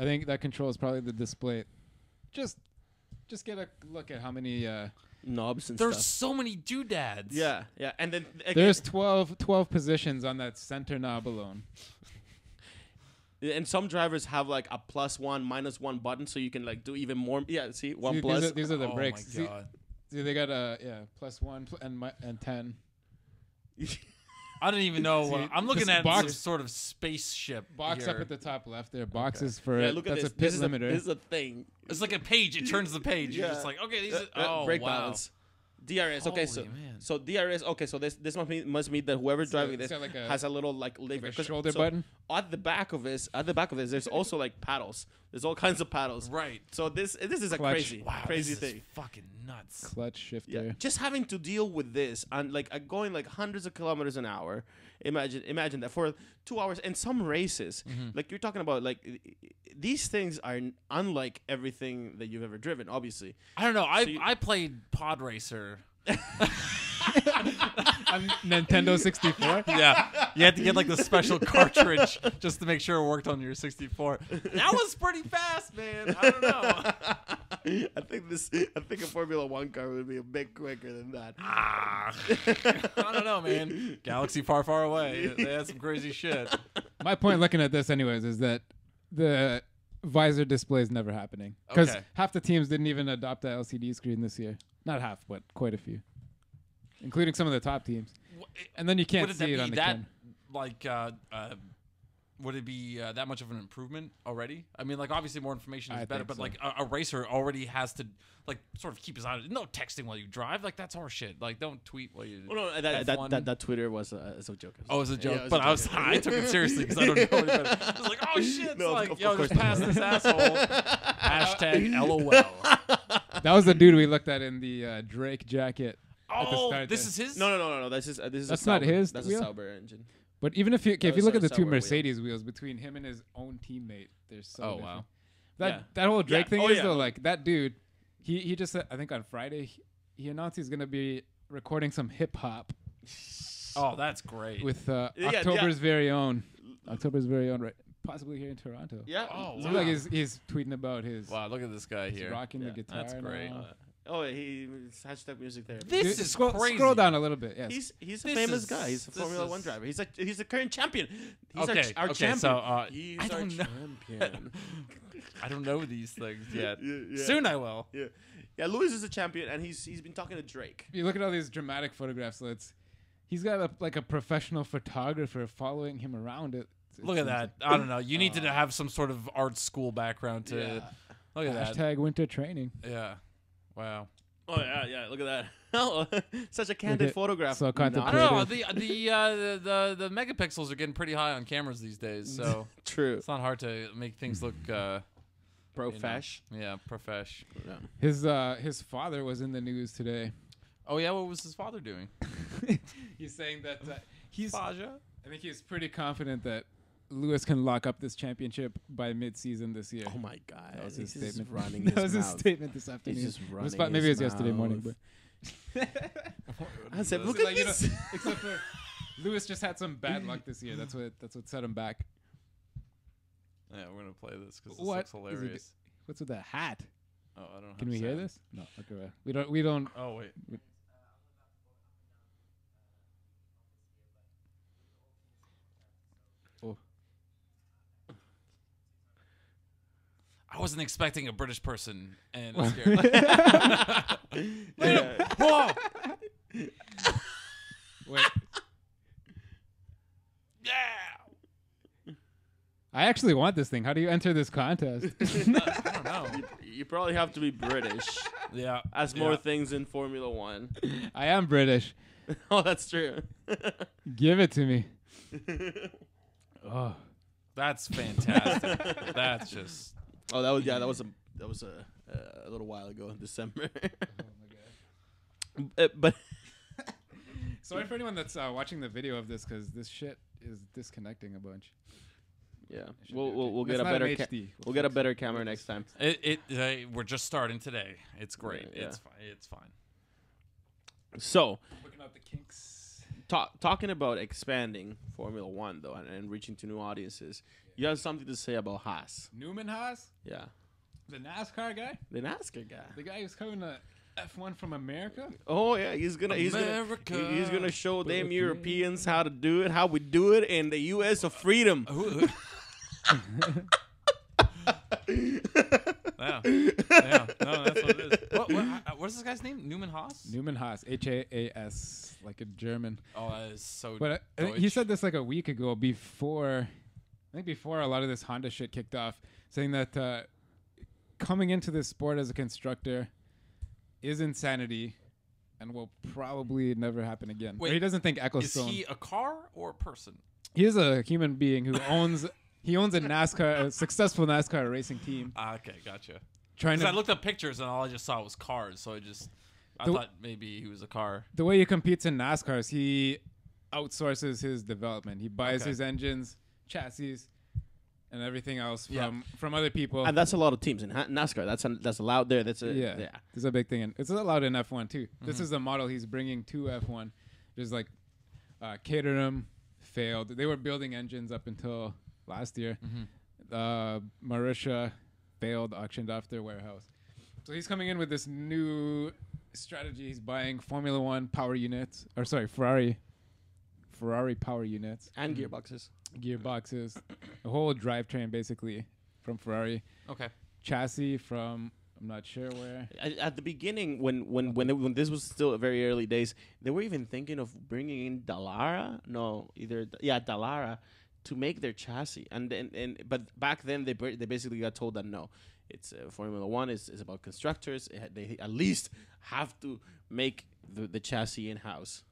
I think that controls probably the display. Just get a look at how many knobs and there's so many doodads. Yeah, yeah. And then there's 12 positions on that center knob alone. And some drivers have like a +1, -1 button, so you can like do even more. Yeah, see, one plus. These are the brakes. Oh my god. See, they got a +1 and 10. I don't even know. I'm looking at some sort of spaceship. Box here. Up at the top left there. Boxes for look at that's this. A pit limiter. This is a thing. It's like a page. It turns the page. You're just like, okay, these are brake balance. DRS. Holy okay, so DRS. Okay, so this must mean that whoever's driving this like has a little like lever, like a shoulder button. At the back of this, there's also like paddles. There's all kinds of paddles. Right. So this is a crazy thing. Is fucking nuts. Clutch shifter. Yeah. Just having to deal with this and like going like hundreds of kilometers an hour. Imagine that for 2 hours and some races. Like you're talking about like these things are unlike everything that you've ever driven. Obviously. I don't know. I played Pod Racer. On Nintendo 64. Yeah, you had to get like the special cartridge just to make sure it worked on your 64. That was pretty fast, man. I don't know. I think a Formula One car would be a bit quicker than that. Ah, I don't know, man. Galaxy far, far away. They had some crazy shit. My point, looking at this, anyways, is that the visor display is never happening because half the teams didn't even adopt the LCD screen this year. Not half, but quite a few. Including some of the top teams, and then you can't see it on the camera. Like, would it be that much of an improvement already? I mean, like obviously more information is better, but like a racer already has to like sort of keep his eye. No texting while you drive, like that's horseshit. Like don't tweet while you. Well, no, that Twitter was a joke. Oh, it was a joke, but I took it seriously because I don't know any better. I was like, oh shit, no, like yo, just pass this asshole. Hashtag LOL. That was the dude we looked at in the Drake jacket. Oh, this is his? No. This is that's not his. That's a Sauber engine. But even if you look at the two Mercedes wheels between him and his own teammate, there's so different. Wow, that whole Drake thing is though like that dude. He just said, I think on Friday he announced he's gonna be recording some hip hop. Oh, that's great. With October's very own, right? Possibly here in Toronto. Yeah. Oh, wow. So like he's tweeting about his. Wow, look at this guy here. Rocking the guitar. That's great. Oh, he's hashtag music therapy. This is crazy. Scroll down a little bit. Yes. He's a famous guy. He's a Formula One driver. He's a current champion. He's our champion. So, he's our champion. I don't know these things yet. Yeah. Soon I will. Yeah, Lewis is a champion, and he's been talking to Drake. You look at all these dramatic photographs. He's got a professional photographer following him around. Look at that. I don't know. You need to have some sort of art school background to look at that. Hashtag winter training. Yeah. Wow. Oh, yeah, look at that. Oh, such a candid photograph. So contemplative. I don't know. The megapixels are getting pretty high on cameras these days, so true. It's not hard to make things look profesh. You know. Yeah, profesh. Yeah. His father was in the news today. Oh yeah, what was his father doing? He's saying that he's Faja? I think he's pretty confident that Lewis can lock up this championship by mid-season this year. Oh my God! That was his statement. That was his statement this afternoon. He's just running his mouth. Maybe it was yesterday morning, but I said, "Look at this." Except for Lewis just had some bad luck this year. That's what set him back. Yeah, we're gonna play this because this looks hilarious. What's with that hat? Oh, I don't. Can we hear this? No. Okay. We don't. Oh wait. I wasn't expecting a British person, and I'm scared. Whoa! Wait. Yeah. I actually want this thing. How do you enter this contest? I don't know. You probably have to be British. Yeah. As more things in Formula One. I am British. Oh, that's true. Give it to me. Oh, that's fantastic. That's just. Oh, that was a little while ago in December. Oh my God! But sorry for anyone that's watching the video of this because this shit is disconnecting a bunch. Yeah, we'll get a better camera next time. We're just starting today. It's great. Yeah. It's fine. So looking at the kinks. Talking about expanding Formula One though and reaching to new audiences. You have something to say about Haas. Newman Haas? Yeah. The NASCAR guy? The NASCAR guy. The guy who's coming to F1 from America? Oh yeah, he's gonna show them Europeans how to do it, how we do it in the US of freedom. Wow. Yeah. No, that's what it is. What's this guy's name? Newman Haas? Newman Haas. HAAS, like a German. Oh, that is so. But he said this like a week ago before a lot of this Honda shit kicked off, saying that coming into this sport as a constructor is insanity and will probably never happen again. Wait, he doesn't think Ecclestone. Is he a car or a person? He is a human being who owns a NASCAR, a successful NASCAR racing team. Okay, gotcha. Because I looked up pictures and all I just saw was cars, so I thought maybe he was a car. The way he competes in NASCAR is he outsources his development. He buys his engines, chassis, and everything else from other people, and that's a lot of teams in NASCAR. That's allowed there. It's a big thing, and it's allowed in F1 too. Mm-hmm. This is the model he's bringing to F1. There's Caterham failed. They were building engines up until last year. Mm-hmm. Marussia failed, auctioned off their warehouse. So he's coming in with this new strategy. He's buying Formula One power units, or sorry, Ferrari power units and gearboxes, the whole drivetrain basically from Ferrari. Okay. Chassis from I'm not sure where. At the beginning, when this was still very early days, they were even thinking of bringing in Dallara. No, Dallara to make their chassis. But back then they basically got told that no, it's Formula One is about constructors. They at least have to make the chassis in house.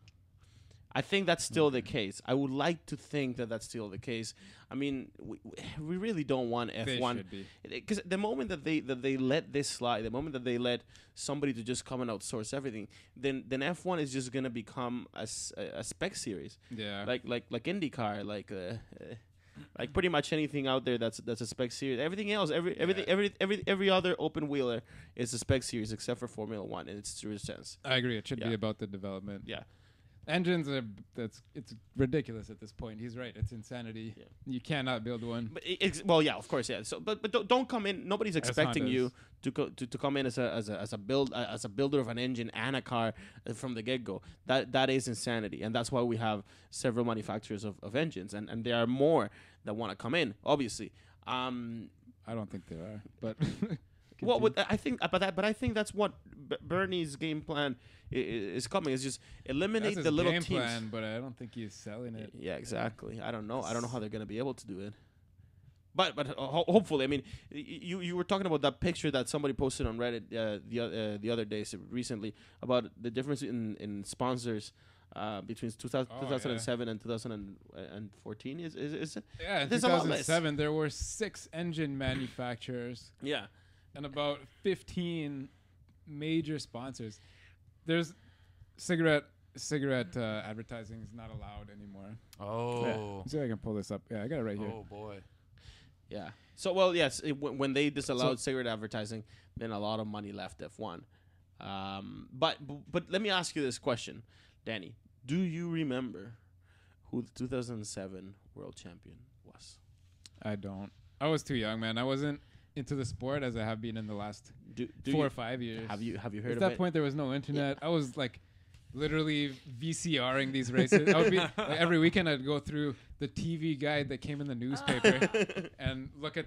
I think that's still the case. I would like to think that that's still the case. I mean, we really don't want F1 because the moment that they let this slide, the moment that they let somebody to just come and outsource everything, then F1 is just gonna become a spec series. Yeah. Like IndyCar, like pretty much anything out there that's a spec series. Everything else, every other open wheeler is a spec series except for Formula One in its true sense. I agree. It should be about the development. Yeah. Engines are it's ridiculous at this point. He's right. It's insanity. Yeah. You cannot build one. But well, of course. So, but don't come in. Nobody's expecting you to come in as a builder of an engine and a car from the get go. That is insanity, and that's why we have several manufacturers of engines, and there are more that want to come in. Obviously, I don't think there are, but. Well, I think that's what Bernie's game plan is coming. It's just eliminate the little teams. That's his game plan, but I don't think he's selling it. Yeah, exactly. I don't know. I don't know how they're going to be able to do it. But hopefully, I mean, you were talking about that picture that somebody posted on Reddit the other day recently about the difference in sponsors. Between 2007 and 2014 is it? Yeah, in 2007 there were 6 engine manufacturers. Yeah. And about 15 major sponsors. There's cigarette advertising is not allowed anymore. Oh, yeah. See if I can pull this up. Yeah, I got it right here. Oh boy. Yeah. So when they disallowed cigarette advertising, then a lot of money left F1. But let me ask you this question, Danny. Do you remember who the 2007 world champion was? I don't. I was too young, man. I wasn't into the sport as I have been in the last 4 or 5 years. Have you heard of it? At that point, there was no internet. Yeah. I was like literally VCRing these races. I would be, every weekend, I'd go through the TV guide that came in the newspaper and look at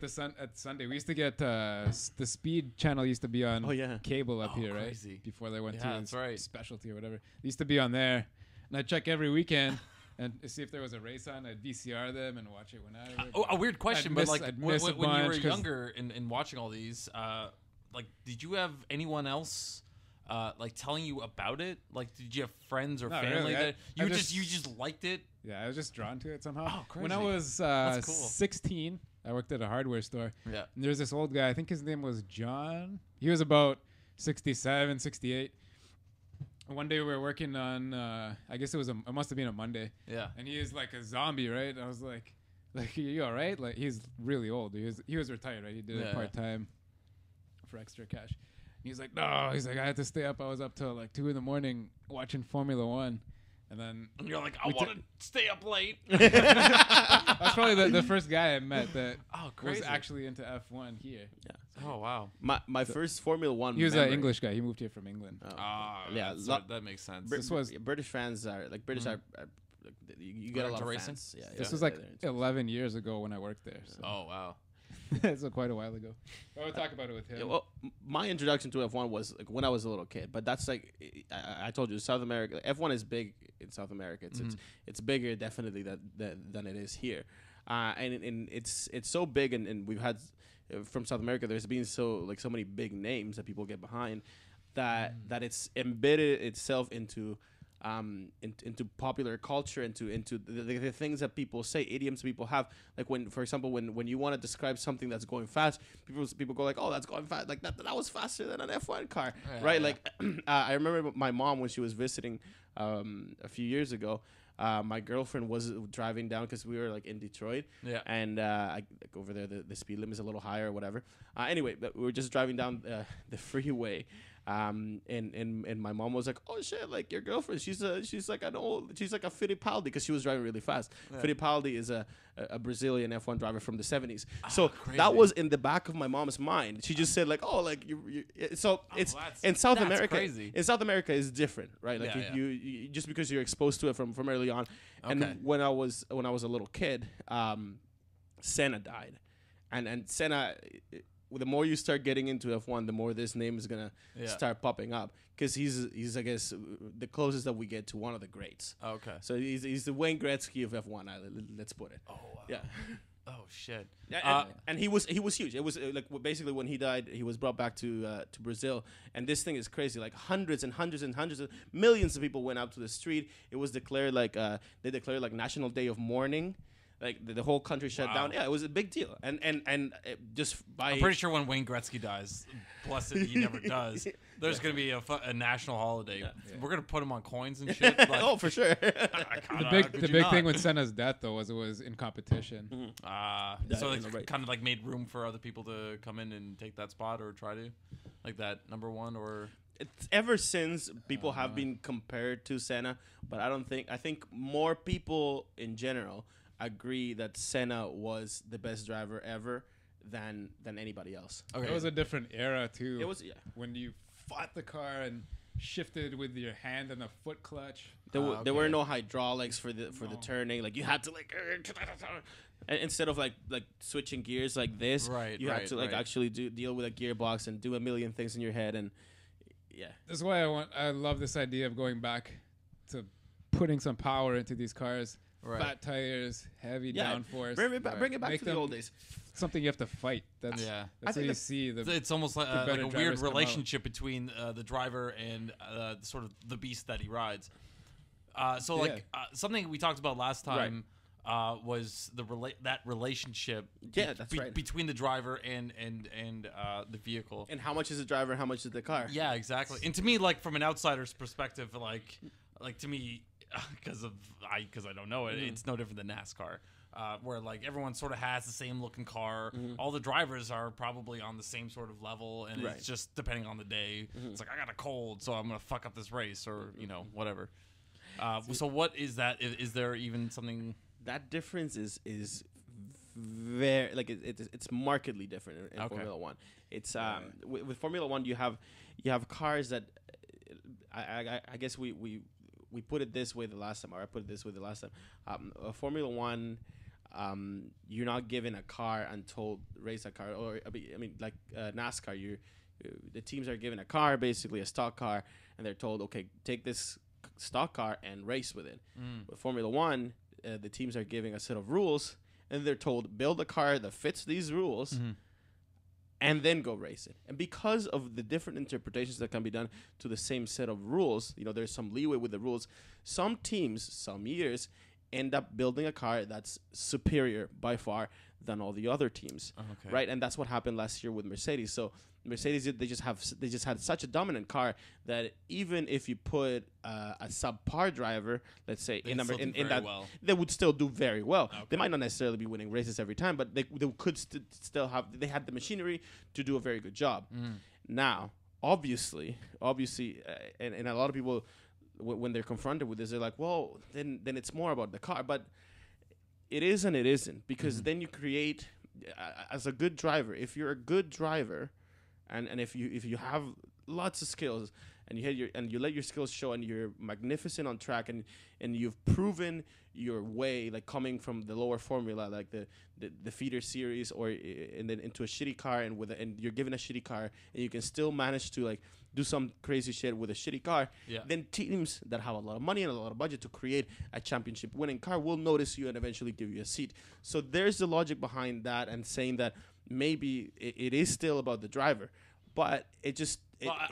Sunday. We used to get the Speed channel used to be on cable up here, crazy. Right? Before they went to specialty or whatever. It used to be on there. And I'd check every weekend. And see if there was a race on, I'd VCR them and watch it whenever. A weird question, but when you were younger and watching all these, did you have anyone else telling you about it? Like, did you have friends or family? Really. You just liked it? Yeah, I was just drawn to it somehow. Oh, crazy. When I was 16, I worked at a hardware store. Yeah. And there was this old guy. I think his name was John. He was about 67, 68. One day we were working on, I guess it must have been a Monday. Yeah. And he is like a zombie, right? I was like, are you all right? Like, he's really old. He was retired, right? He did it part-time for extra cash. And he's like, no. He's like, I had to stay up. I was up till like 2 in the morning watching Formula One. And then... And you're like, I want to stay up late. That's probably the first guy I met that was actually into F1 here. Yeah. Oh, wow. My first Formula One He was an English guy. He moved here from England. That makes sense. This was British fans are... Like, British you get a lot of fans. Yeah, this was like 11 years ago when I worked there. So. Oh, wow. So quite a while ago. I would talk about it with him. Yeah, well, my introduction to F1 was like when I was a little kid, but that's like I told you, South America. F1 is big in South America. It's bigger definitely than it is here, and it's so big. And we've had from South America. There's been so many big names that people get behind that it's embedded itself into popular culture, into the things that people say, idioms people have. Like when, for example, when you want to describe something that's going fast, people go like, "Oh, that's going fast!" Like that was faster than an F1 car, right? Yeah. Like I remember my mom when she was visiting a few years ago. My girlfriend was driving down because we were like in Detroit, and over there the speed limit is a little higher or whatever. Anyway, we were just driving down the freeway. And my mom was like, oh shit, like your girlfriend, she's like a Fittipaldi, because she was driving really fast. Yeah. Fittipaldi is a Brazilian F1 driver from the 70s. So crazy. That was in the back of my mom's mind. She just said like, oh, like in South America is different, right? Like you just because you're exposed to it from early on. Okay. And when I was a little kid, Senna died, and Senna. The more you start getting into F1, the more this name is gonna start popping up, because he's I guess the closest that we get to one of the greats. Okay. So he's the Wayne Gretzky of F1. Let's put it. Oh. Wow. Yeah. Oh shit. And he was huge. It was like basically when he died, he was brought back to Brazil. And this thing is crazy. Like hundreds and hundreds and hundreds of millions of people went out to the street. It was declared like they declared like National Day of Mourning. Like the whole country shut down. Yeah, it was a big deal. And just by I'm pretty sure when Wayne Gretzky dies, blessed he never does. There's gonna be a national holiday. Yeah. Yeah. We're gonna put him on coins and shit. Like, oh, for sure. The big thing with Senna's death though was it was in competition. So it's kind of like made room for other people to come in and take that spot or try to, like that number one or. ever since, people have been compared to Senna, but I think more people in general agree that Senna was the best driver ever than anybody else. Okay. It was a different era too. It was, yeah. When you fought the car and shifted with your hand and a foot clutch. There were no hydraulics for the turning. Like, you had to instead of like switching gears like this, you had to actually deal with a gearbox and do a million things in your head. And yeah, that's why I love this idea of going back to putting some power into these cars. Right. Fat tires, heavy downforce. Bring it back to the old days. Something you have to fight. That's what you see. It's almost like a weird relationship between the driver and sort of the beast that he rides. Something we talked about last time was that relationship. Yeah, that's right. Between the driver and the vehicle. And how much is the driver? How much is the car? Yeah, exactly. And to me, like, from an outsider's perspective, because I don't know it, it's no different than NASCAR, where like everyone sort of has the same looking car. All the drivers are probably on the same sort of level, and it's just depending on the day. It's like, I got a cold, so I'm gonna fuck up this race, or you know, whatever. So what is that? Is there even something? That difference is very it's markedly different in Formula One. It's with Formula One you have cars that I guess we put it this way the last time, or I put it this way the last time. Formula One, you're not given a car and told race a car. Or I mean, like NASCAR, the teams are given a car, basically a stock car, and they're told, okay, take this stock car and race with it. But Formula One, the teams are giving a set of rules, and they're told, build a car that fits these rules, and then go race it. And because of the different interpretations that can be done to the same set of rules, you know, there's some leeway with the rules. Some teams, some years, end up building a car that's superior by far than all the other teams, right? And that's what happened last year with Mercedes. So Mercedes, they just had such a dominant car that even if you put a subpar driver, let's say, they would still do very well. They might not necessarily be winning races every time, but they could still have. They had the machinery to do a very good job. Now, obviously, and a lot of people, when they're confronted with this, they're like, well, then it's more about the car. But it is and it isn't, because then you create, as a good driver, if you're a good driver, and if you have lots of skills, and you let your skills show, and you're magnificent on track, and you've proven your way, like coming from the lower formula, like the feeder series, or and then into a shitty car, and you're given a shitty car, and you can still manage to like do some crazy shit with a shitty car. Yeah. Then teams that have a lot of money and a lot of budget to create a championship winning car will notice you and eventually give you a seat. So there's the logic behind that, and saying that maybe it is still about the driver, but it just.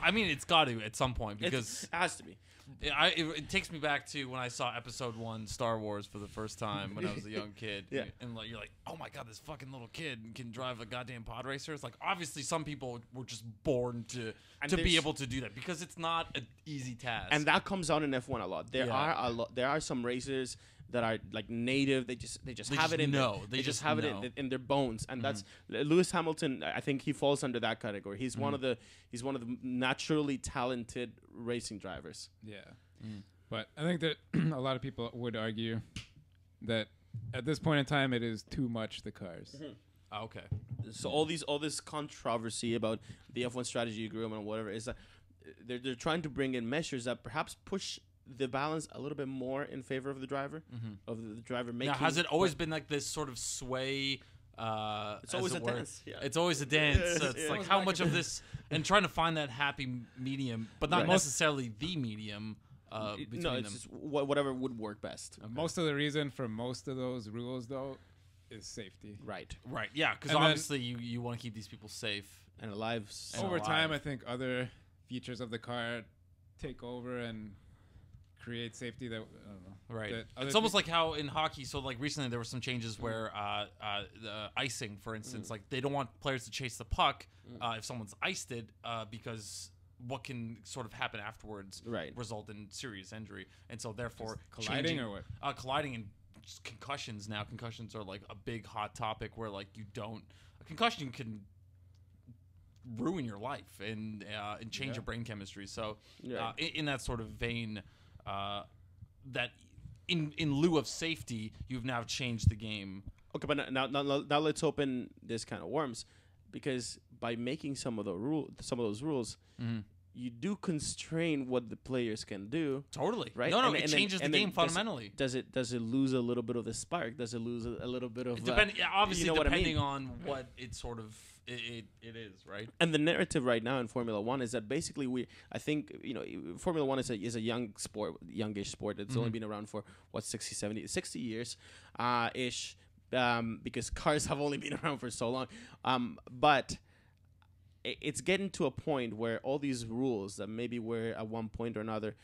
I mean, it's got to at some point, because it has to be. It takes me back to when I saw Episode 1 Star Wars for the first time when I was a young kid. And like, you're like, oh my god, this fucking little kid can drive a goddamn pod racer. It's like, obviously some people were just born to be able to do that, because it's not an easy task. And that comes out in F1 a lot. There are some racers that are like native. They just have it in their bones, and that's Lewis Hamilton. I think he falls under that category. He's one of the naturally talented racing drivers. But I think that a lot of people would argue that at this point in time, it is too much the cars. So all this controversy about the F1 strategy agreement, whatever, is that they're trying to bring in measures that perhaps push the balance a little bit more in favor of the driver, making. Now, has it always been like this sort of sway? It's always a dance. It's always a dance. It's like how much of this, and trying to find that happy medium, but not necessarily the medium. Between them. Just whatever would work best. Most of the reason for most of those rules, though, is safety. Right. Yeah, because obviously you want to keep these people safe and alive. Over time, I think other features of the car take over and create safety that it's almost like how in hockey, so like recently there were some changes where the icing, for instance, like they don't want players to chase the puck if someone's iced it, because what can sort of happen afterwards result in serious injury, and so therefore just colliding or what colliding and concussions. Now concussions are like a big hot topic, where like a concussion can ruin your life and change your brain chemistry. So in that sort of vein, that in lieu of safety, you've now changed the game. Okay, but now let's open this kind of worms, because by making some of those rules, mm-hmm. you do constrain what the players can do. Totally. Right? No, it changes the game fundamentally. Does it lose a little bit of the spark? Does it lose a little bit of... obviously, depending on what it sort of... It is, right? And the narrative right now in Formula One is that basically Formula One is a youngish sport. It's mm-hmm. only been around for 60 years ish, because cars have only been around for so long. But it's getting to a point where all these rules that maybe were at one point or another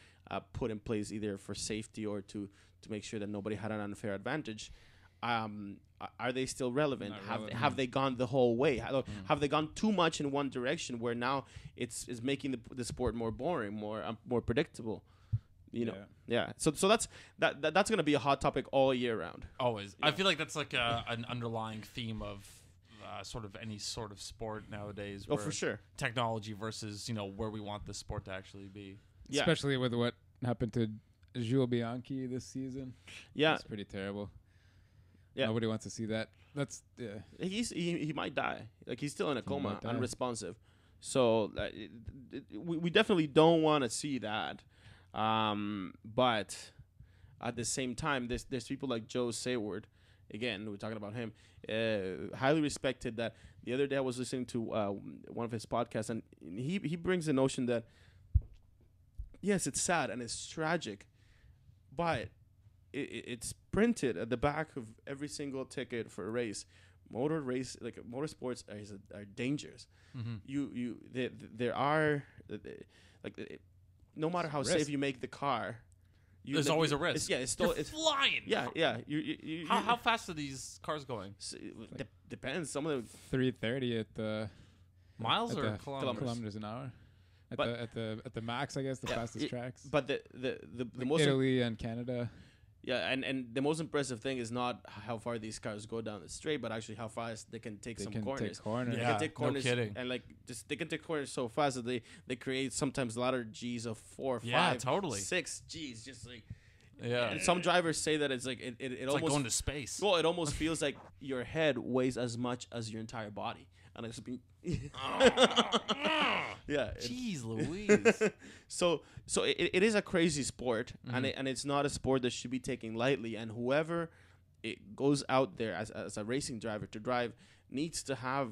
put in place either for safety or to make sure that nobody had an unfair advantage. Are they still relevant? Have they gone the whole way? Have they gone too much in one direction where now it's making the sport more boring, more predictable? So that's going to be a hot topic all year round. Always. Yeah. I feel like that's like an underlying theme of sort of any sort of sport nowadays. Oh, for sure. Technology versus where we want the sport to actually be. Yeah. Especially with what happened to Jules Bianchi this season. Yeah, it's pretty terrible. Yeah. Nobody wants to see that. That's he might die. Like, he's still in a coma, unresponsive. So we definitely don't want to see that. But at the same time, there's people like Joe Saward. Again, we're talking about him. Highly respected. That the other day I was listening to one of his podcasts, and he brings the notion that yes, it's sad and it's tragic, but it's printed at the back of every single ticket for a race. Motorsports are dangerous. Mm-hmm. No matter how safe you make the car, there's always a risk. It's flying. Yeah. How fast are these cars going? So depends. Some of them 330 at the miles at or the kilometers an hour. At the max, I guess the fastest tracks. But the most Italy and Canada. Yeah, and the most impressive thing is not how far these cars go down the straight, but actually how fast they can take corners. They can take corners. No kidding. And they can take corners so fast that they create sometimes ladder G's of 4, 5, 6 G's. Just like, yeah. And some drivers say that it's like it's almost like going to space. Well, it almost feels like your head weighs as much as your entire body, and it's being. Yeah. Jeez Louise. So it is a crazy sport, mm-hmm. and it's not a sport that should be taken lightly. And whoever it goes out there as a racing driver to drive needs to have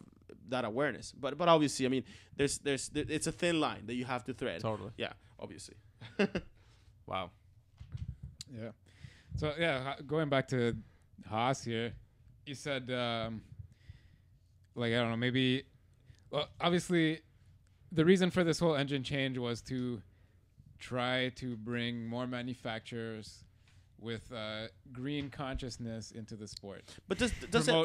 that awareness. But obviously, I mean, there's it's a thin line that you have to thread. Totally. Yeah. Obviously. Wow. Yeah. So yeah, going back to Haas here, you said I don't know, maybe. Well, obviously, the reason for this whole engine change was to try to bring more manufacturers with green consciousness into the sport. But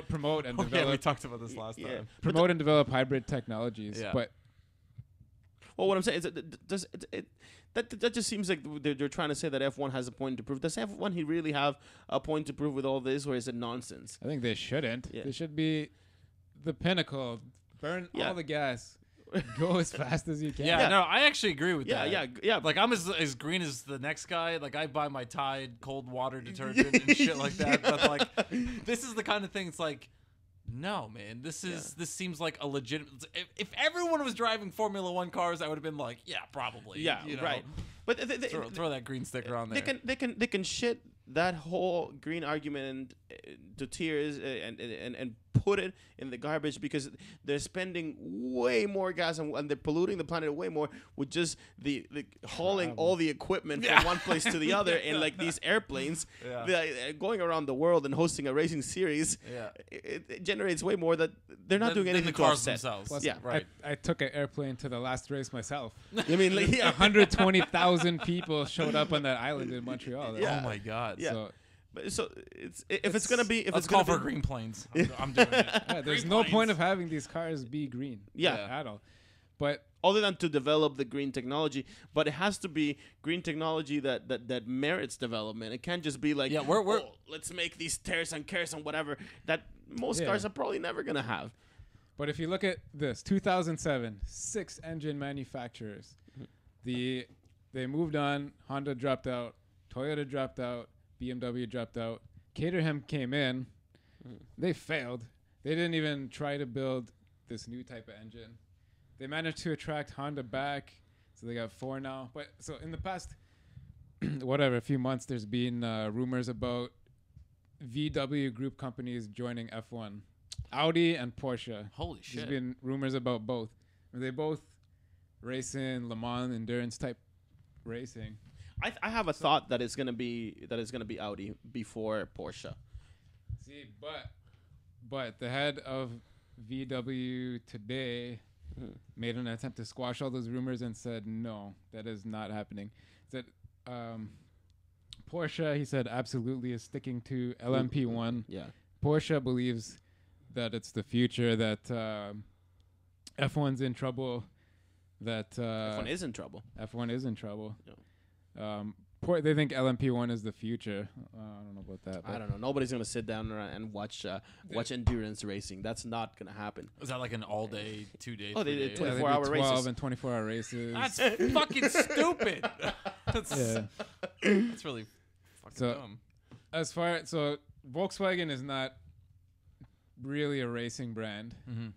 promote and develop. Yeah, we talked about this last time. Promote and develop hybrid technologies. Yeah. But well, what I'm saying is that just seems like they're trying to say that F1 has a point to prove. Does F1 really have a point to prove with all this, or is it nonsense? I think they shouldn't. Yeah. They should be the pinnacle. Burn all the gas. Go as fast as you can. Yeah, no, I actually agree with that. Yeah. Like, I'm as green as the next guy. Like, I buy my Tide cold water detergent and shit like that. But like, this is the kind of thing. It's like, no, man. This seems like a legitimate. If everyone was driving Formula One cars, I would have been like, yeah, probably. Yeah, right. But throw that green sticker on there. They can shit that whole green argument to tears and put it in the garbage, because they're spending way more gas and they're polluting the planet way more with just the hauling all the equipment from one place to the other in like these airplanes going around the world and hosting a racing series. Yeah. It generates way more that they're not doing anything to offset. Plus, right. I took an airplane to the last race myself. I mean, 120,000 people showed up on that island in Montreal. Yeah. Oh my God. Yeah. So let's call for green planes. I'm doing it. Yeah, there's no point of having these cars be green. Yeah. At all. But other than to develop the green technology, but it has to be green technology that merits development. It can't just be like, let's make these tears and cares and whatever that most cars are probably never gonna have. But if you look at this, 2007, 6 engine manufacturers. They moved on. Honda dropped out. Toyota dropped out. BMW dropped out. Caterham came in. They failed. They didn't even try to build this new type of engine. They managed to attract Honda back, so they got 4 now. But so in the past, whatever, a few months, there's been rumors about VW Group companies joining F1. Audi and Porsche. Holy shit. There's been rumors about both. They both race in Le Mans endurance type racing. I have a thought that it's gonna be Audi before Porsche. See, but the head of VW today made an attempt to squash all those rumors and said no, that is not happening. Said Porsche, he said, absolutely is sticking to LMP1. Yeah. Porsche believes that it's the future, that F1's in trouble, that F1 is in trouble. Yeah. They think LMP1 is the future. I don't know about that. I don't know. Nobody's going to sit down and watch endurance racing. That's not going to happen. Is that like an all-day, two-day, oh, they did 24-hour races. 12 and 24-hour races. That's fucking stupid. That's really fucking dumb. So Volkswagen is not really a racing brand. Mm-hmm.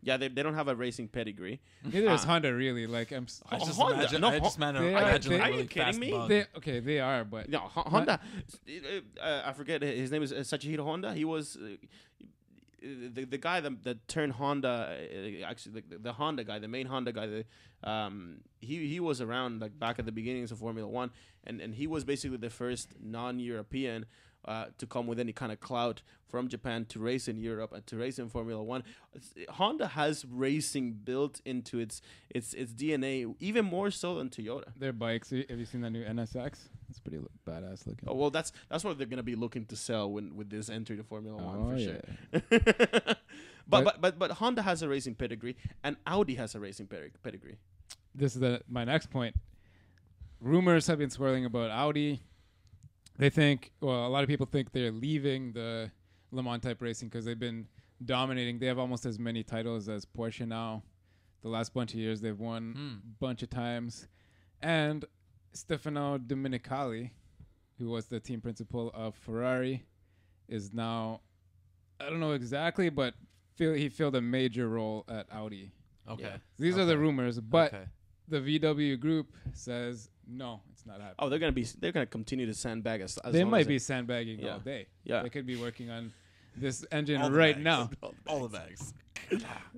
Yeah, they don't have a racing pedigree. Neither is Honda, really. Like I just imagine. Are you kidding me? They are, but no, Honda. I forget his name is Sachihiro Honda. He was the guy that turned Honda. Actually, the Honda guy, the main Honda guy. He was around like back at the beginnings of Formula One, and he was basically the first non-European to come with any kind of clout from Japan to race in Europe and to race in Formula One. Honda has racing built into its DNA, even more so than Toyota. Their bikes, have you seen that new NSX? It's pretty badass looking. Oh well, that's what they're gonna be looking to sell with this entry to Formula One for sure. but Honda has a racing pedigree, and Audi has a racing pedigree. This is my next point. Rumors have been swirling about Audi. They think, well, a lot of people think they're leaving the Le Mans type racing because they've been dominating. They have almost as many titles as Porsche now. The last bunch of years, they've won a bunch of times. And Stefano Domenicali, who was the team principal of Ferrari, is now, I don't know exactly, but he filled a major role at Audi. Okay. Yeah. These are the rumors, but the VW Group says no, it's not happening. Oh, they're gonna continue to sandbag us. They might be sandbagging all day. Yeah, they could be working on this engine right now. All the bags.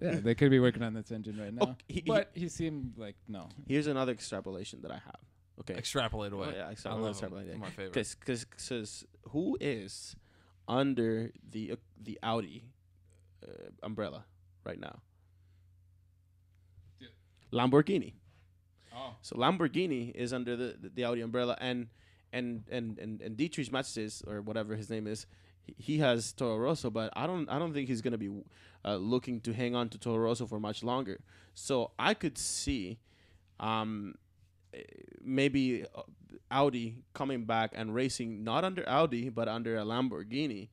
Yeah, they could be working on this engine right now. Okay, but he seemed like no. Here's another extrapolation that I have. Okay, extrapolate away. Oh, yeah, extrapolate away. My favorite. Because who is under the Audi umbrella right now? Yeah. Lamborghini. Oh. So Lamborghini is under the Audi umbrella, and Dietrich Mateschitz or whatever his name is, he has Toro Rosso, but I don't think he's gonna be looking to hang on to Toro Rosso for much longer. So I could see maybe Audi coming back and racing not under Audi but under a Lamborghini,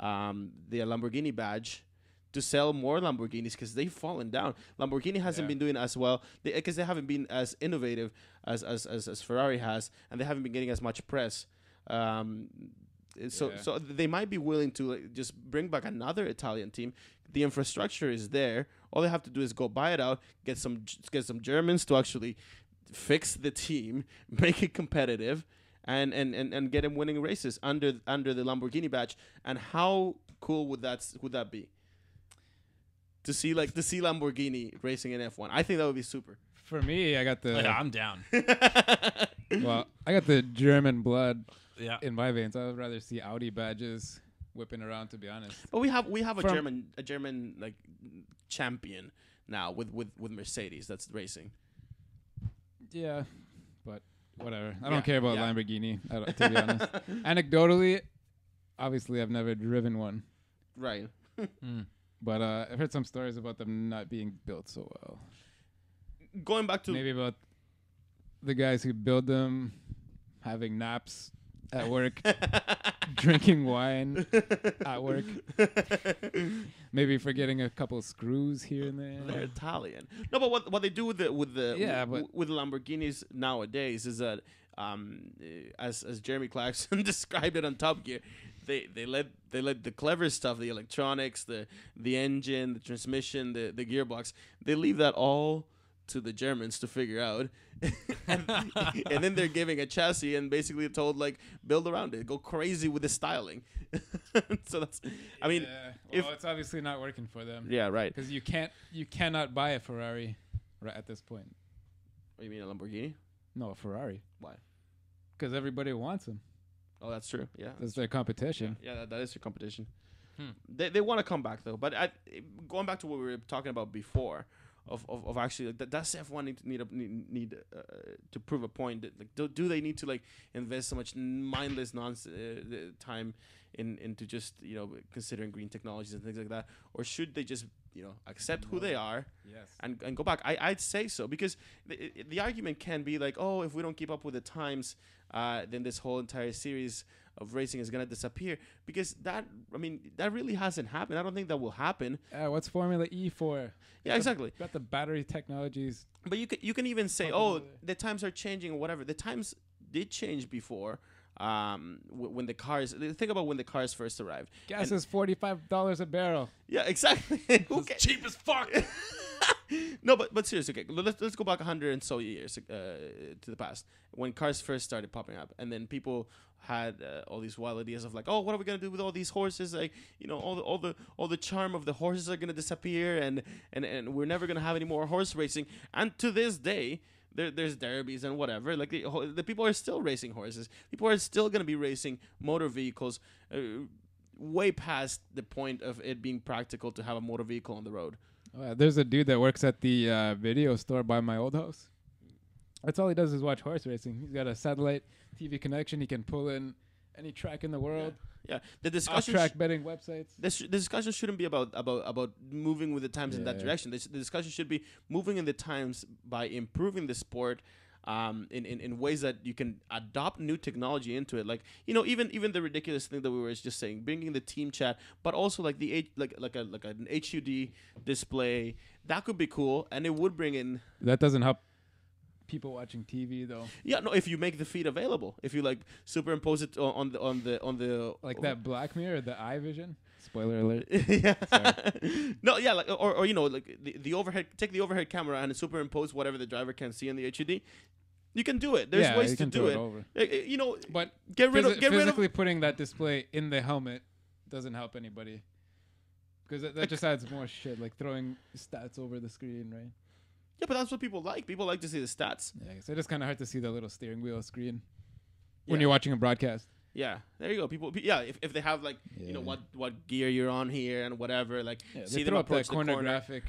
the Lamborghini badge, to sell more Lamborghinis because they've fallen down. Lamborghini hasn't been doing as well because they haven't been as innovative as Ferrari has, and they haven't been getting as much press. So they might be willing to just bring back another Italian team. The infrastructure is there. All they have to do is go buy it out, get some Germans to actually fix the team, make it competitive, and get them winning races under the Lamborghini badge. And how cool would that be? To see Lamborghini racing in F1, I think that would be super. For me, I got I'm down. Well, I got the German blood in my veins. I would rather see Audi badges whipping around, to be honest. But we have a German like champion now with Mercedes that's racing. Yeah, but whatever. I don't care about Lamborghini. To be honest, anecdotally, obviously, I've never driven one. Right. But I've heard some stories about them not being built so well. Going back to... Maybe about the guys who build them having naps at work, drinking wine at work, maybe forgetting a couple screws here and there. They're Italian. No, but what they do with Lamborghinis nowadays is that, as Jeremy Clarkson described it on Top Gear, they let the clever stuff, the electronics, the engine, the transmission, the gearbox, they leave that all to the Germans to figure out. And then they're giving a chassis and basically told, like, build around it, go crazy with the styling. So that's, I mean, it's obviously not working for them. Yeah, right. Because you cannot buy a Ferrari right at this point. What, you mean a Lamborghini? No, a Ferrari. Why? Because everybody wants them. Oh, that's true. Yeah, that's their competition. Yeah, that is their competition. They want to come back though, but going back to what we were talking about before. Of actually, like, does F1 need to prove a point? That, like, do they need to, like, invest so much mindless time into just, you know, considering green technologies and things like that, or should they just, you know, accept who they are and go back? I'd say so, because the argument can be like, oh, if we don't keep up with the times, then this whole entire series of racing is gonna disappear, because that really hasn't happened. I don't think that will happen. What's Formula E for? Yeah, exactly. Got the battery technologies. But you can even say, oh, the times are changing or whatever. The times did change before. When the cars, think about when the cars first arrived. Gas is $45 a barrel. Yeah, exactly. It's cheap as fuck. No, but seriously, okay, let's go back 100 and so years to the past, when cars first started popping up, and then people had all these wild ideas of, like, oh, what are we gonna do with all these horses? Like, you know, all the charm of the horses are gonna disappear, and we're never gonna have any more horse racing. And to this day, there's derbies and whatever. Like, the people are still racing horses. People are still gonna be racing motor vehicles. Way past the point of it being practical to have a motor vehicle on the road. There's a dude that works at the video store by my old house. That's all he does is watch horse racing. He's got a satellite TV connection. He can pull in any track in the world. Yeah, the discussion off-track betting websites. The discussion shouldn't be about moving with the times in that direction. The discussion should be moving in the times by improving the sport. In ways that you can adopt new technology into it, like, you know, even the ridiculous thing that we were just saying, bringing the team chat, but also like an HUD display that could be cool, and it would bring in. That doesn't help people watching TV though. Yeah, no. If you make the feed available, if you, like, superimpose it on the like that Black Mirror, the eye vision. Spoiler alert. Yeah. Sorry. No, yeah, like, or you know, like the overhead, take the overhead camera and superimpose whatever the driver can see in the HUD. You can do it. There's ways to do it. You know, but get rid of putting that display in the helmet doesn't help anybody, because that just adds more shit, like throwing stats over the screen, right? Yeah, but that's what people like. People like to see the stats. Yeah, so it's just kind of hard to see the little steering wheel screen when you're watching a broadcast. Yeah, there you go. People, if they have, like, you know, what gear you're on here and whatever, like, see them approach the corner graphic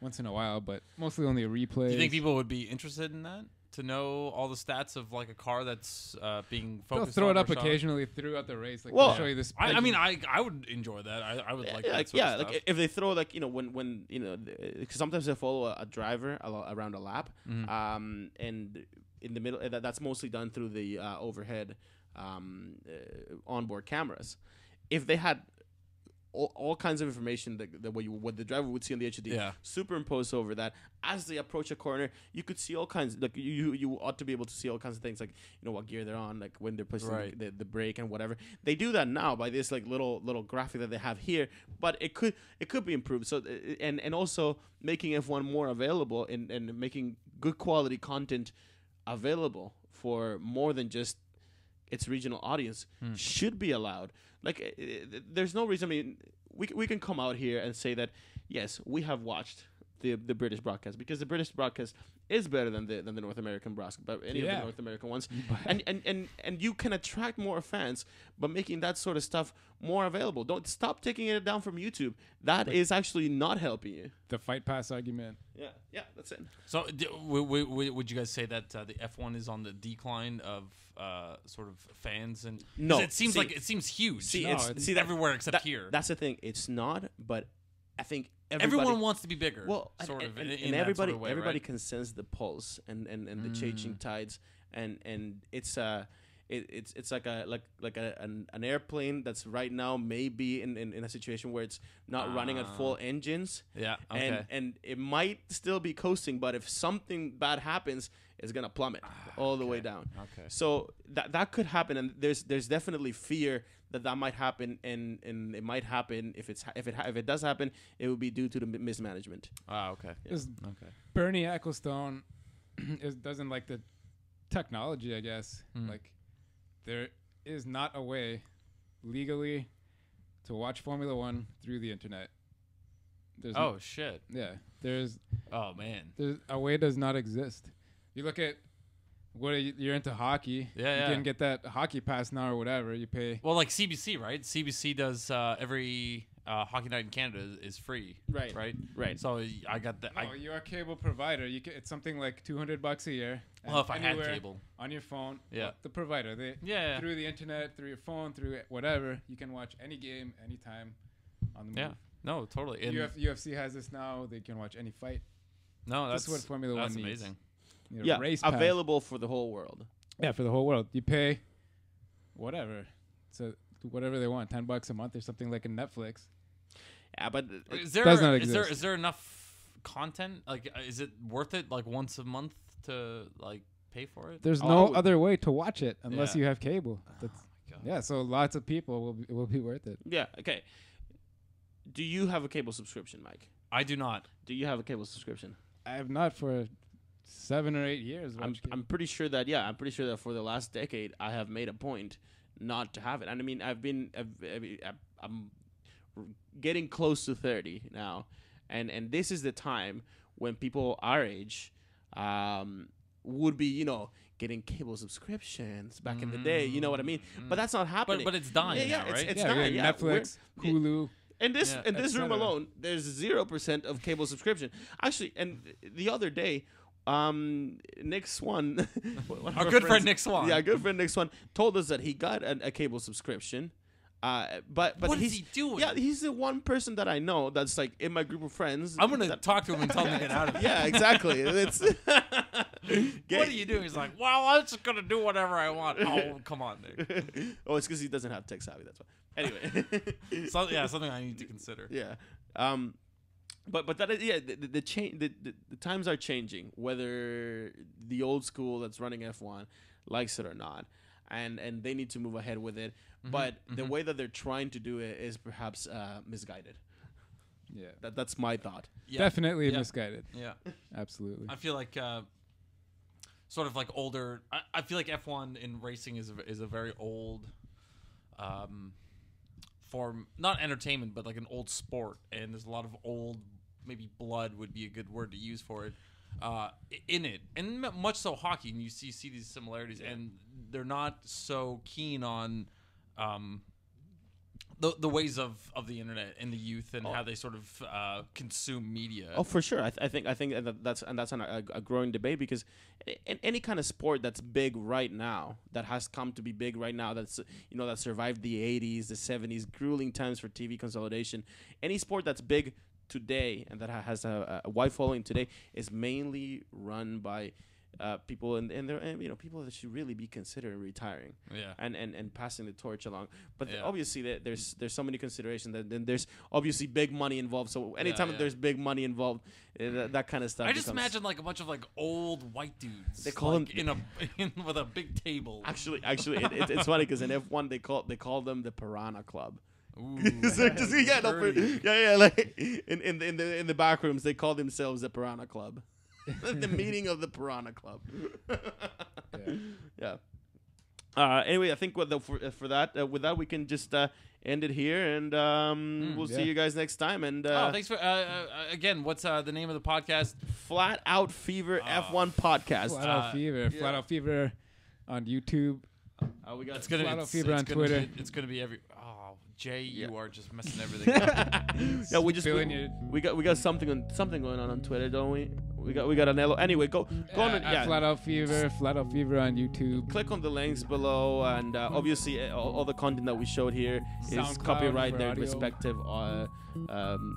once in a while, but mostly only a replay. Do you think people would be interested in that, to know all the stats of, like, a car that's being focused? They'll throw it up occasionally throughout the race. Like, well, show you this. I mean, I would enjoy that. I would like that. Yeah, like if they throw, like, you know, when you know, because sometimes they follow a driver around a lap, and in the middle, that's mostly done through the overhead. Onboard cameras. If they had all kinds of information what the driver would see on the HUD, superimposed over that, as they approach a corner, you could see all kinds. Like, you ought to be able to see all kinds of things, like, you know, what gear they're on, like when they're placing the brake and whatever. They do that now by this, like, little graphic that they have here, but it could be improved. So and also making F1 more available and making good quality content available for more than just its regional audience should be allowed. Like, there's no reason. I mean, we can come out here and say that, yes, we have watched the British broadcast, because the British broadcast is better than the North American broadcast, but any of the North American ones. and you can attract more fans by making that sort of stuff more available. Don't stop taking it down from YouTube. That is actually not helping you. The fight pass argument. Yeah, that's it. So would you guys say that the F1 is on the decline of sort of fans? And no, it seems huge. It's everywhere except here. That's the thing. It's not, but I think everyone wants to be bigger. Well, everybody can sense the pulse and the changing tides, and it's it's like an airplane that's right now maybe in a situation where it's not running at full engines. Yeah, okay. And it might still be coasting, but if something bad happens, it's gonna plummet all the way down. Okay. So that could happen, and there's definitely fear that might happen, and it might happen if it does happen, it would be due to the mismanagement. Ah, okay. Yeah. Okay. Bernie Ecclestone doesn't like the technology, I guess. Mm. Like, there is not a way legally to watch Formula One through the internet. There's shit. Yeah. There's a way does not exist. You look at you're into hockey. Yeah, you can get that hockey pass now or whatever. You pay. Well, like CBC, right? CBC does every hockey night in Canada is free. Right. Right. Right. So I got that. No, you're a cable provider. It's something like $200 a year. Well, if I had cable on your phone, yeah, the provider through the internet, through your phone, through whatever, you can watch any game, anytime, on the move. Yeah. No, totally. UFC has this now. They can watch any fight. No, that's what Formula One needs. That's amazing. Yeah, race available for the whole world. Yeah, for the whole world. You pay whatever. So whatever they want, $10 a month or something like a Netflix. Yeah, but is there enough content? Like, is it worth it? Like once a month to like pay for it? There's no other way to watch it unless you have cable. That's, yeah, so lots of people will be worth it. Yeah. Okay. Do you have a cable subscription, Mike? I do not. Do you have a cable subscription? I have not for 7 or 8 years. I'm pretty sure that for the last decade I have made a point not to have it. And I mean, I'm getting close to 30 now, and this is the time when people our age would be getting cable subscriptions back in the day. You know what I mean? But that's not happening. But it's dying. Yeah, now, right? It's dying. Yeah, Netflix, Hulu. In this room alone, there's 0% of cable subscription. Actually, and the other day. Nick Swan, our good friend Nick Swan, told us that he got a cable subscription. But what is he doing? Yeah, he's the one person that I know that's like in my group of friends. I'm gonna talk to him and tell him to get out of it. Yeah, exactly. What are you doing? He's like, well, I'm just gonna do whatever I want. Oh, come on, Nick. It's because he doesn't have tech savvy. That's why. Anyway, something I need to consider. Yeah. But that is, the times are changing, whether the old school that's running F1 likes it or not, and they need to move ahead with it. But the way that they're trying to do it is perhaps misguided. Yeah, that's my thought. Yeah. Definitely misguided. Yeah, absolutely. I feel like sort of like older. I feel like F1 in racing is a very old. Form, not entertainment, but like an old sport, and there's a lot of old, maybe blood would be a good word to use for it, in it, and much so hockey, and you see these similarities, and they're not so keen on the ways of the internet and the youth and how they sort of consume media. Oh, for sure. I think that's a growing debate, because in any kind of sport that's big right now, that has come to be big right now, that's that survived the 80s, the 70s, grueling times for TV consolidation. Any sport that's big today and that has a wide following today is mainly run by people and people that should really be considering retiring, and passing the torch along. But obviously there's so many considerations. That then there's obviously big money involved. So anytime there's big money involved, that kind of stuff. I just imagine like a bunch of like old white dudes. They call them with a big table. Actually, it's funny because in F1 they call them the Piranha Club. Ooh, so just, like in the back rooms they call themselves the Piranha Club. The meeting of the Piranha Club. Anyway, I think with that we can just end it here, and we'll see you guys next time. And thanks for again. What's the name of the podcast? Flat Out Fever F1 Podcast. Flat Out Fever. Flat Out Fever on YouTube. We got Flat Out Fever on Twitter. It's gonna be every. Oh, Jay, you are just messing everything up. Yeah, we got something going on Twitter, don't we? We got an LO. Anyway, go on. Flat Out Fever on YouTube. Click on the links below, and obviously all the content that we showed here is SoundCloud copyright their respective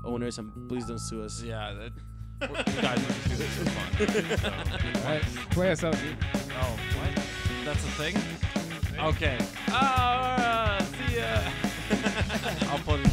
owners, and please don't sue us. Yeah, you guys are too fun. Play us out, dude. Oh, what? That's a thing. Okay. See ya. I'll put it.